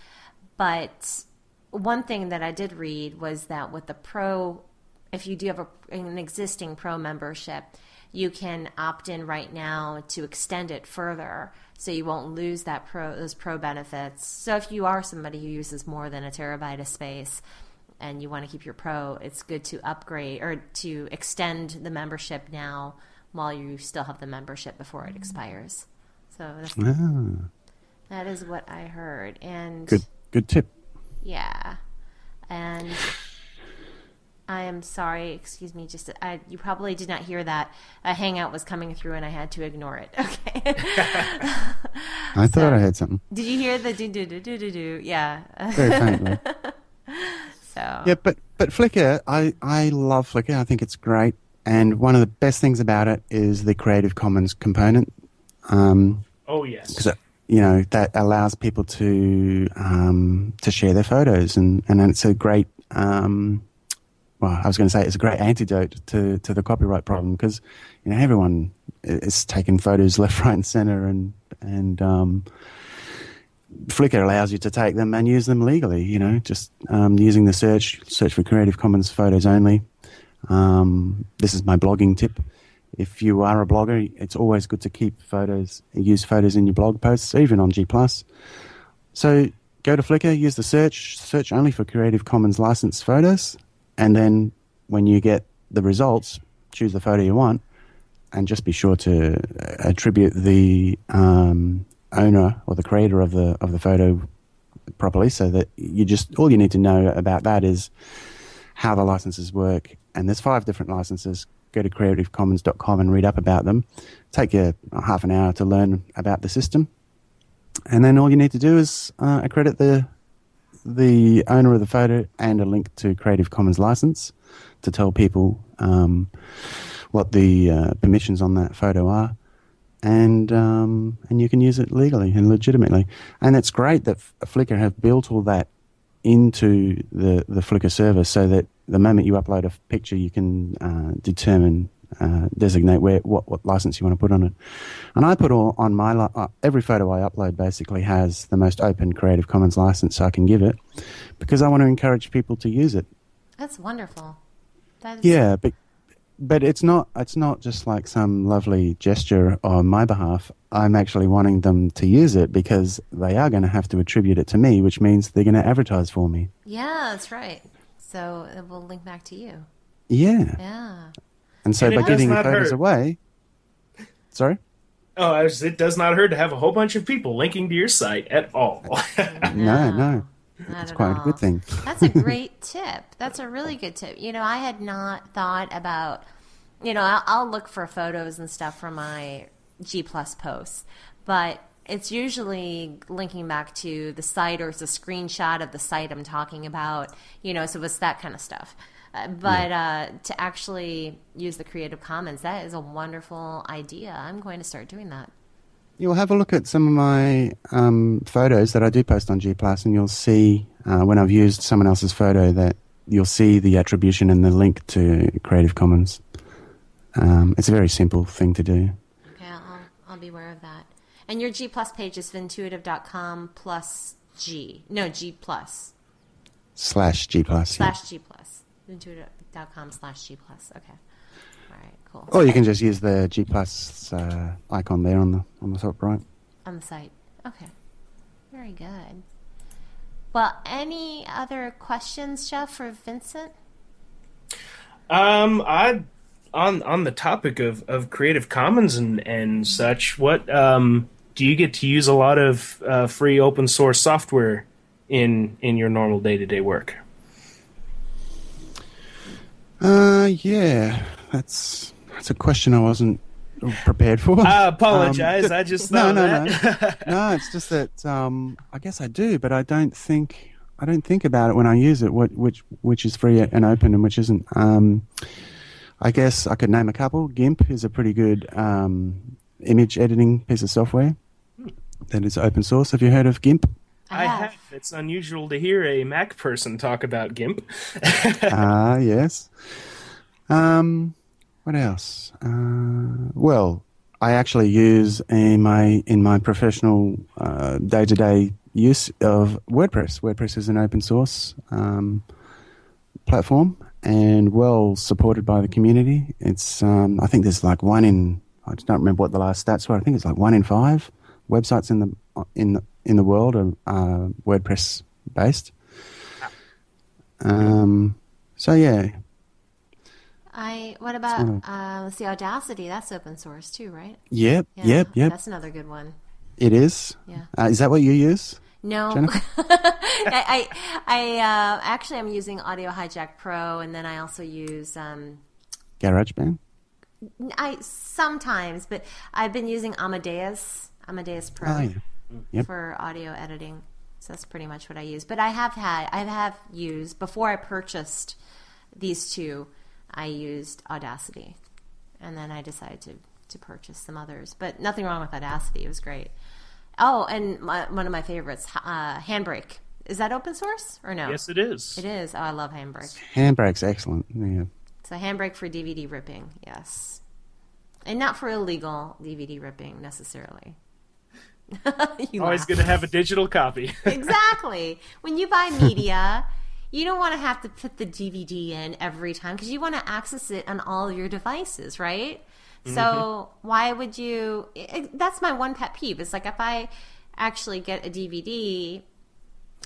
But one thing that I did read was that with the pro, if you do have a, an existing pro membership, you can opt in right now to extend it further, so you won't lose that pro those pro benefits. So if you are somebody who uses more than a terabyte of space and you want to keep your pro, it's good to upgrade or to extend the membership now while you still have the membership before it expires. So that's, ah. that is what I heard. And good, good tip. Yeah, and I am sorry. Excuse me. Just I, you probably did not hear that a hangout was coming through, and I had to ignore it. Okay. I so, thought I had something. Did you hear the do do do do do do? Yeah. Very faintly. So. Yeah, but but Flickr, I I love Flickr. I think it's great, and one of the best things about it is the Creative Commons component. Um, oh yes. Because you know that allows people to um, to share their photos, and and it's a great. Um, Well, I was going to say it's a great antidote to, to the copyright problem because, you know, everyone is taking photos left, right, and center, and and um, Flickr allows you to take them and use them legally. You know, just um, using the search search for Creative Commons photos only. Um, this is my blogging tip. If you are a blogger, it's always good to keep photos, use photos in your blog posts, even on G plus. So go to Flickr, use the search search only for Creative Commons licensed photos. And then when you get the results, choose the photo you want, and just be sure to attribute the um, owner or the creator of the of the photo properly, so that you just all you need to know about that is how the licenses work. And there's five different licenses. Go to creative commons dot com and read up about them. Take you half an hour to learn about the system, and then all you need to do is uh, accredit the. the owner of the photo and a link to Creative Commons license to tell people um, what the uh, permissions on that photo are, and um, and you can use it legally and legitimately. And it's great that Flickr have built all that into the, the Flickr server, so that the moment you upload a picture, you can uh, determine, uh, designate where what, what license you want to put on it. And I put all on my li uh, every photo I upload basically has the most open Creative Commons license, so I can give it because I want to encourage people to use it. That's wonderful. That is yeah, but but it's not it's not just like some lovely gesture on my behalf. I'm actually wanting them to use it because they are going to have to attribute it to me, which means they're going to advertise for me. Yeah, that's right. So it will link back to you. Yeah. Yeah. And so and by giving the photos hurt. away, sorry? Oh, I was, it does not hurt to have a whole bunch of people linking to your site at all. no, no. That's quite all. a good thing. That's a great tip. That's a really good tip. You know, I had not thought about, you know, I'll, I'll look for photos and stuff for my G plus posts, but it's usually linking back to the site or it's a screenshot of the site I'm talking about, you know, so it's that kind of stuff. But yeah. uh, to actually use the Creative Commons, that is a wonderful idea. I'm going to start doing that. You'll have a look at some of my um, photos that I do post on G plus, and you'll see uh, when I've used someone else's photo that you'll see the attribution and the link to Creative Commons. Um, it's a very simple thing to do. Okay, I'll, I'll be aware of that. And your G plus page is vintuitive dot com plus G. No, G plus. Slash G plus. Slash yeah. G plus. Intuitive dot com slash G plus. Okay. All right, cool. Or you can just use the G plus uh, icon there on the on the top right. On the site. Okay. Very good. Well, any other questions, Jeff, for Vincent? Um, I on on the topic of, of Creative Commons and, and such, what um do you get to use a lot of uh, free open source software in in your normal day-to-day work? Uh, yeah, that's that's a question I wasn't prepared for. I apologize. Um, I just thought no, no, that. no, no. It's just that um, I guess I do, but I don't think I don't think about it when I use it. What which which is free and open and which isn't. Um, I guess I could name a couple. GIMP is a pretty good um, image editing piece of software that is open source. Have you heard of GIMP? I have. It's unusual to hear a Mac person talk about GIMP. Ah, uh, yes. Um, what else? Uh, well, I actually use in my in my professional uh, day-to-day use of WordPress. WordPress is an open source um, platform and well supported by the community. It's um, I think there's like one in I don't remember what the last stats were. I think it's like one in five websites in the in the in the world are uh, WordPress based. Um, so yeah. I what about so, uh, let's see, Audacity? That's open source too, right? Yep, yeah, yep, yep. That's another good one. It is. Yeah. Uh, is that what you use? No, I I, I uh, actually I'm using Audio Hijack Pro, and then I also use um, GarageBand. I sometimes, but I've been using Amadeus Amadeus Pro. Oh, yeah. Yep. For audio editing, so that's pretty much what I use. But I have had, I have used before I purchased these two, I used Audacity, and then I decided to to purchase some others. But nothing wrong with Audacity; it was great. Oh, and my, one of my favorites, uh, Handbrake. Is that open source or no? Yes, it is. It is. Oh, I love Handbrake. Handbrake's excellent. Yeah. So Handbrake for D V D ripping, yes, and not for illegal D V D ripping necessarily. Always good to have a digital copy. Exactly. When you buy media, you don't want to have to put the D V D in every time because you want to access it on all of your devices, right? Mm-hmm. So why would you – that's my one pet peeve. It's like if I actually get a D V D,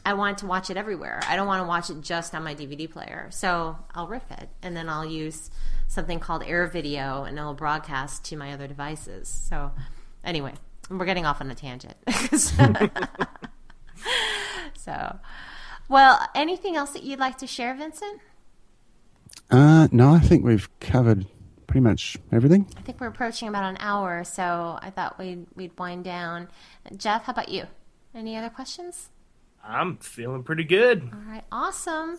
I want to watch it everywhere. I don't want to watch it just on my D V D player. So I'll rip it, and then I'll use something called Air Video, and it'll broadcast to my other devices. So anyway – we're getting off on a tangent. So, well, anything else that you'd like to share, Vincent? Uh, no, I think we've covered pretty much everything. I think we're approaching about an hour, so I thought we'd, we'd wind down. Jeff, how about you? Any other questions? I'm feeling pretty good. All right, awesome.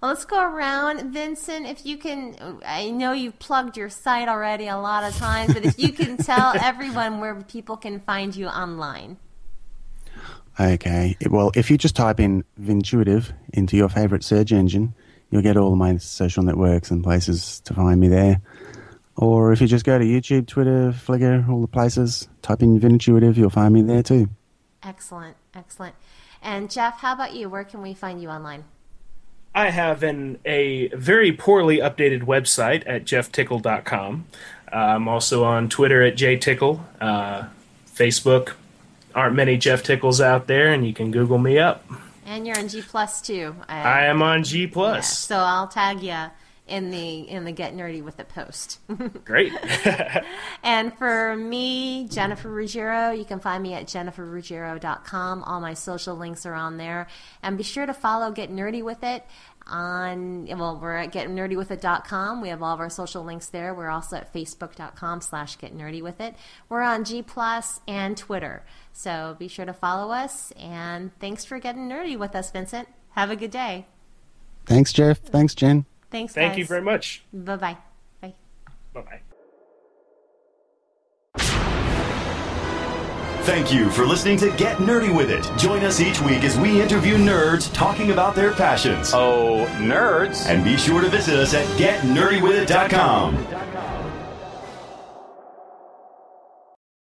Well, let's go around. Vincent, if you can, I know you've plugged your site already a lot of times, but if you can tell everyone where people can find you online. Okay. Well, if you just type in Vintuitive into your favorite search engine, you'll get all my social networks and places to find me there. Or if you just go to YouTube, Twitter, Flickr, all the places, type in Vintuitive, you'll find me there too. Excellent. Excellent. And Jeff, how about you? Where can we find you online? I have an, a very poorly updated website at jeff tickle dot com. Uh, I'm also on Twitter at jtickle. Uh, Facebook, aren't many Jeff Tickles out there, and you can Google me up. And you're on G plus too. I, I am on G plus. Yeah, so I'll tag you in the, in the Get Nerdy With It post. Great. And for me, Jennifer Ruggiero, you can find me at jennifer ruggiero dot com. All my social links are on there. And be sure to follow Get Nerdy With It on, well, we're at get nerdy with it dot com. We have all of our social links there. We're also at facebook.com slash getnerdywithit. We're on G plus and Twitter. So be sure to follow us. And thanks for getting nerdy with us, Vincent. Have a good day. Thanks, Jeff. Thanks, Jen. Thanks, guys. Thank you very much. Bye-bye. Bye. Bye-bye. Thank you for listening to Get Nerdy With It. Join us each week as we interview nerds talking about their passions. Oh, nerds. And be sure to visit us at get nerdy with it dot com.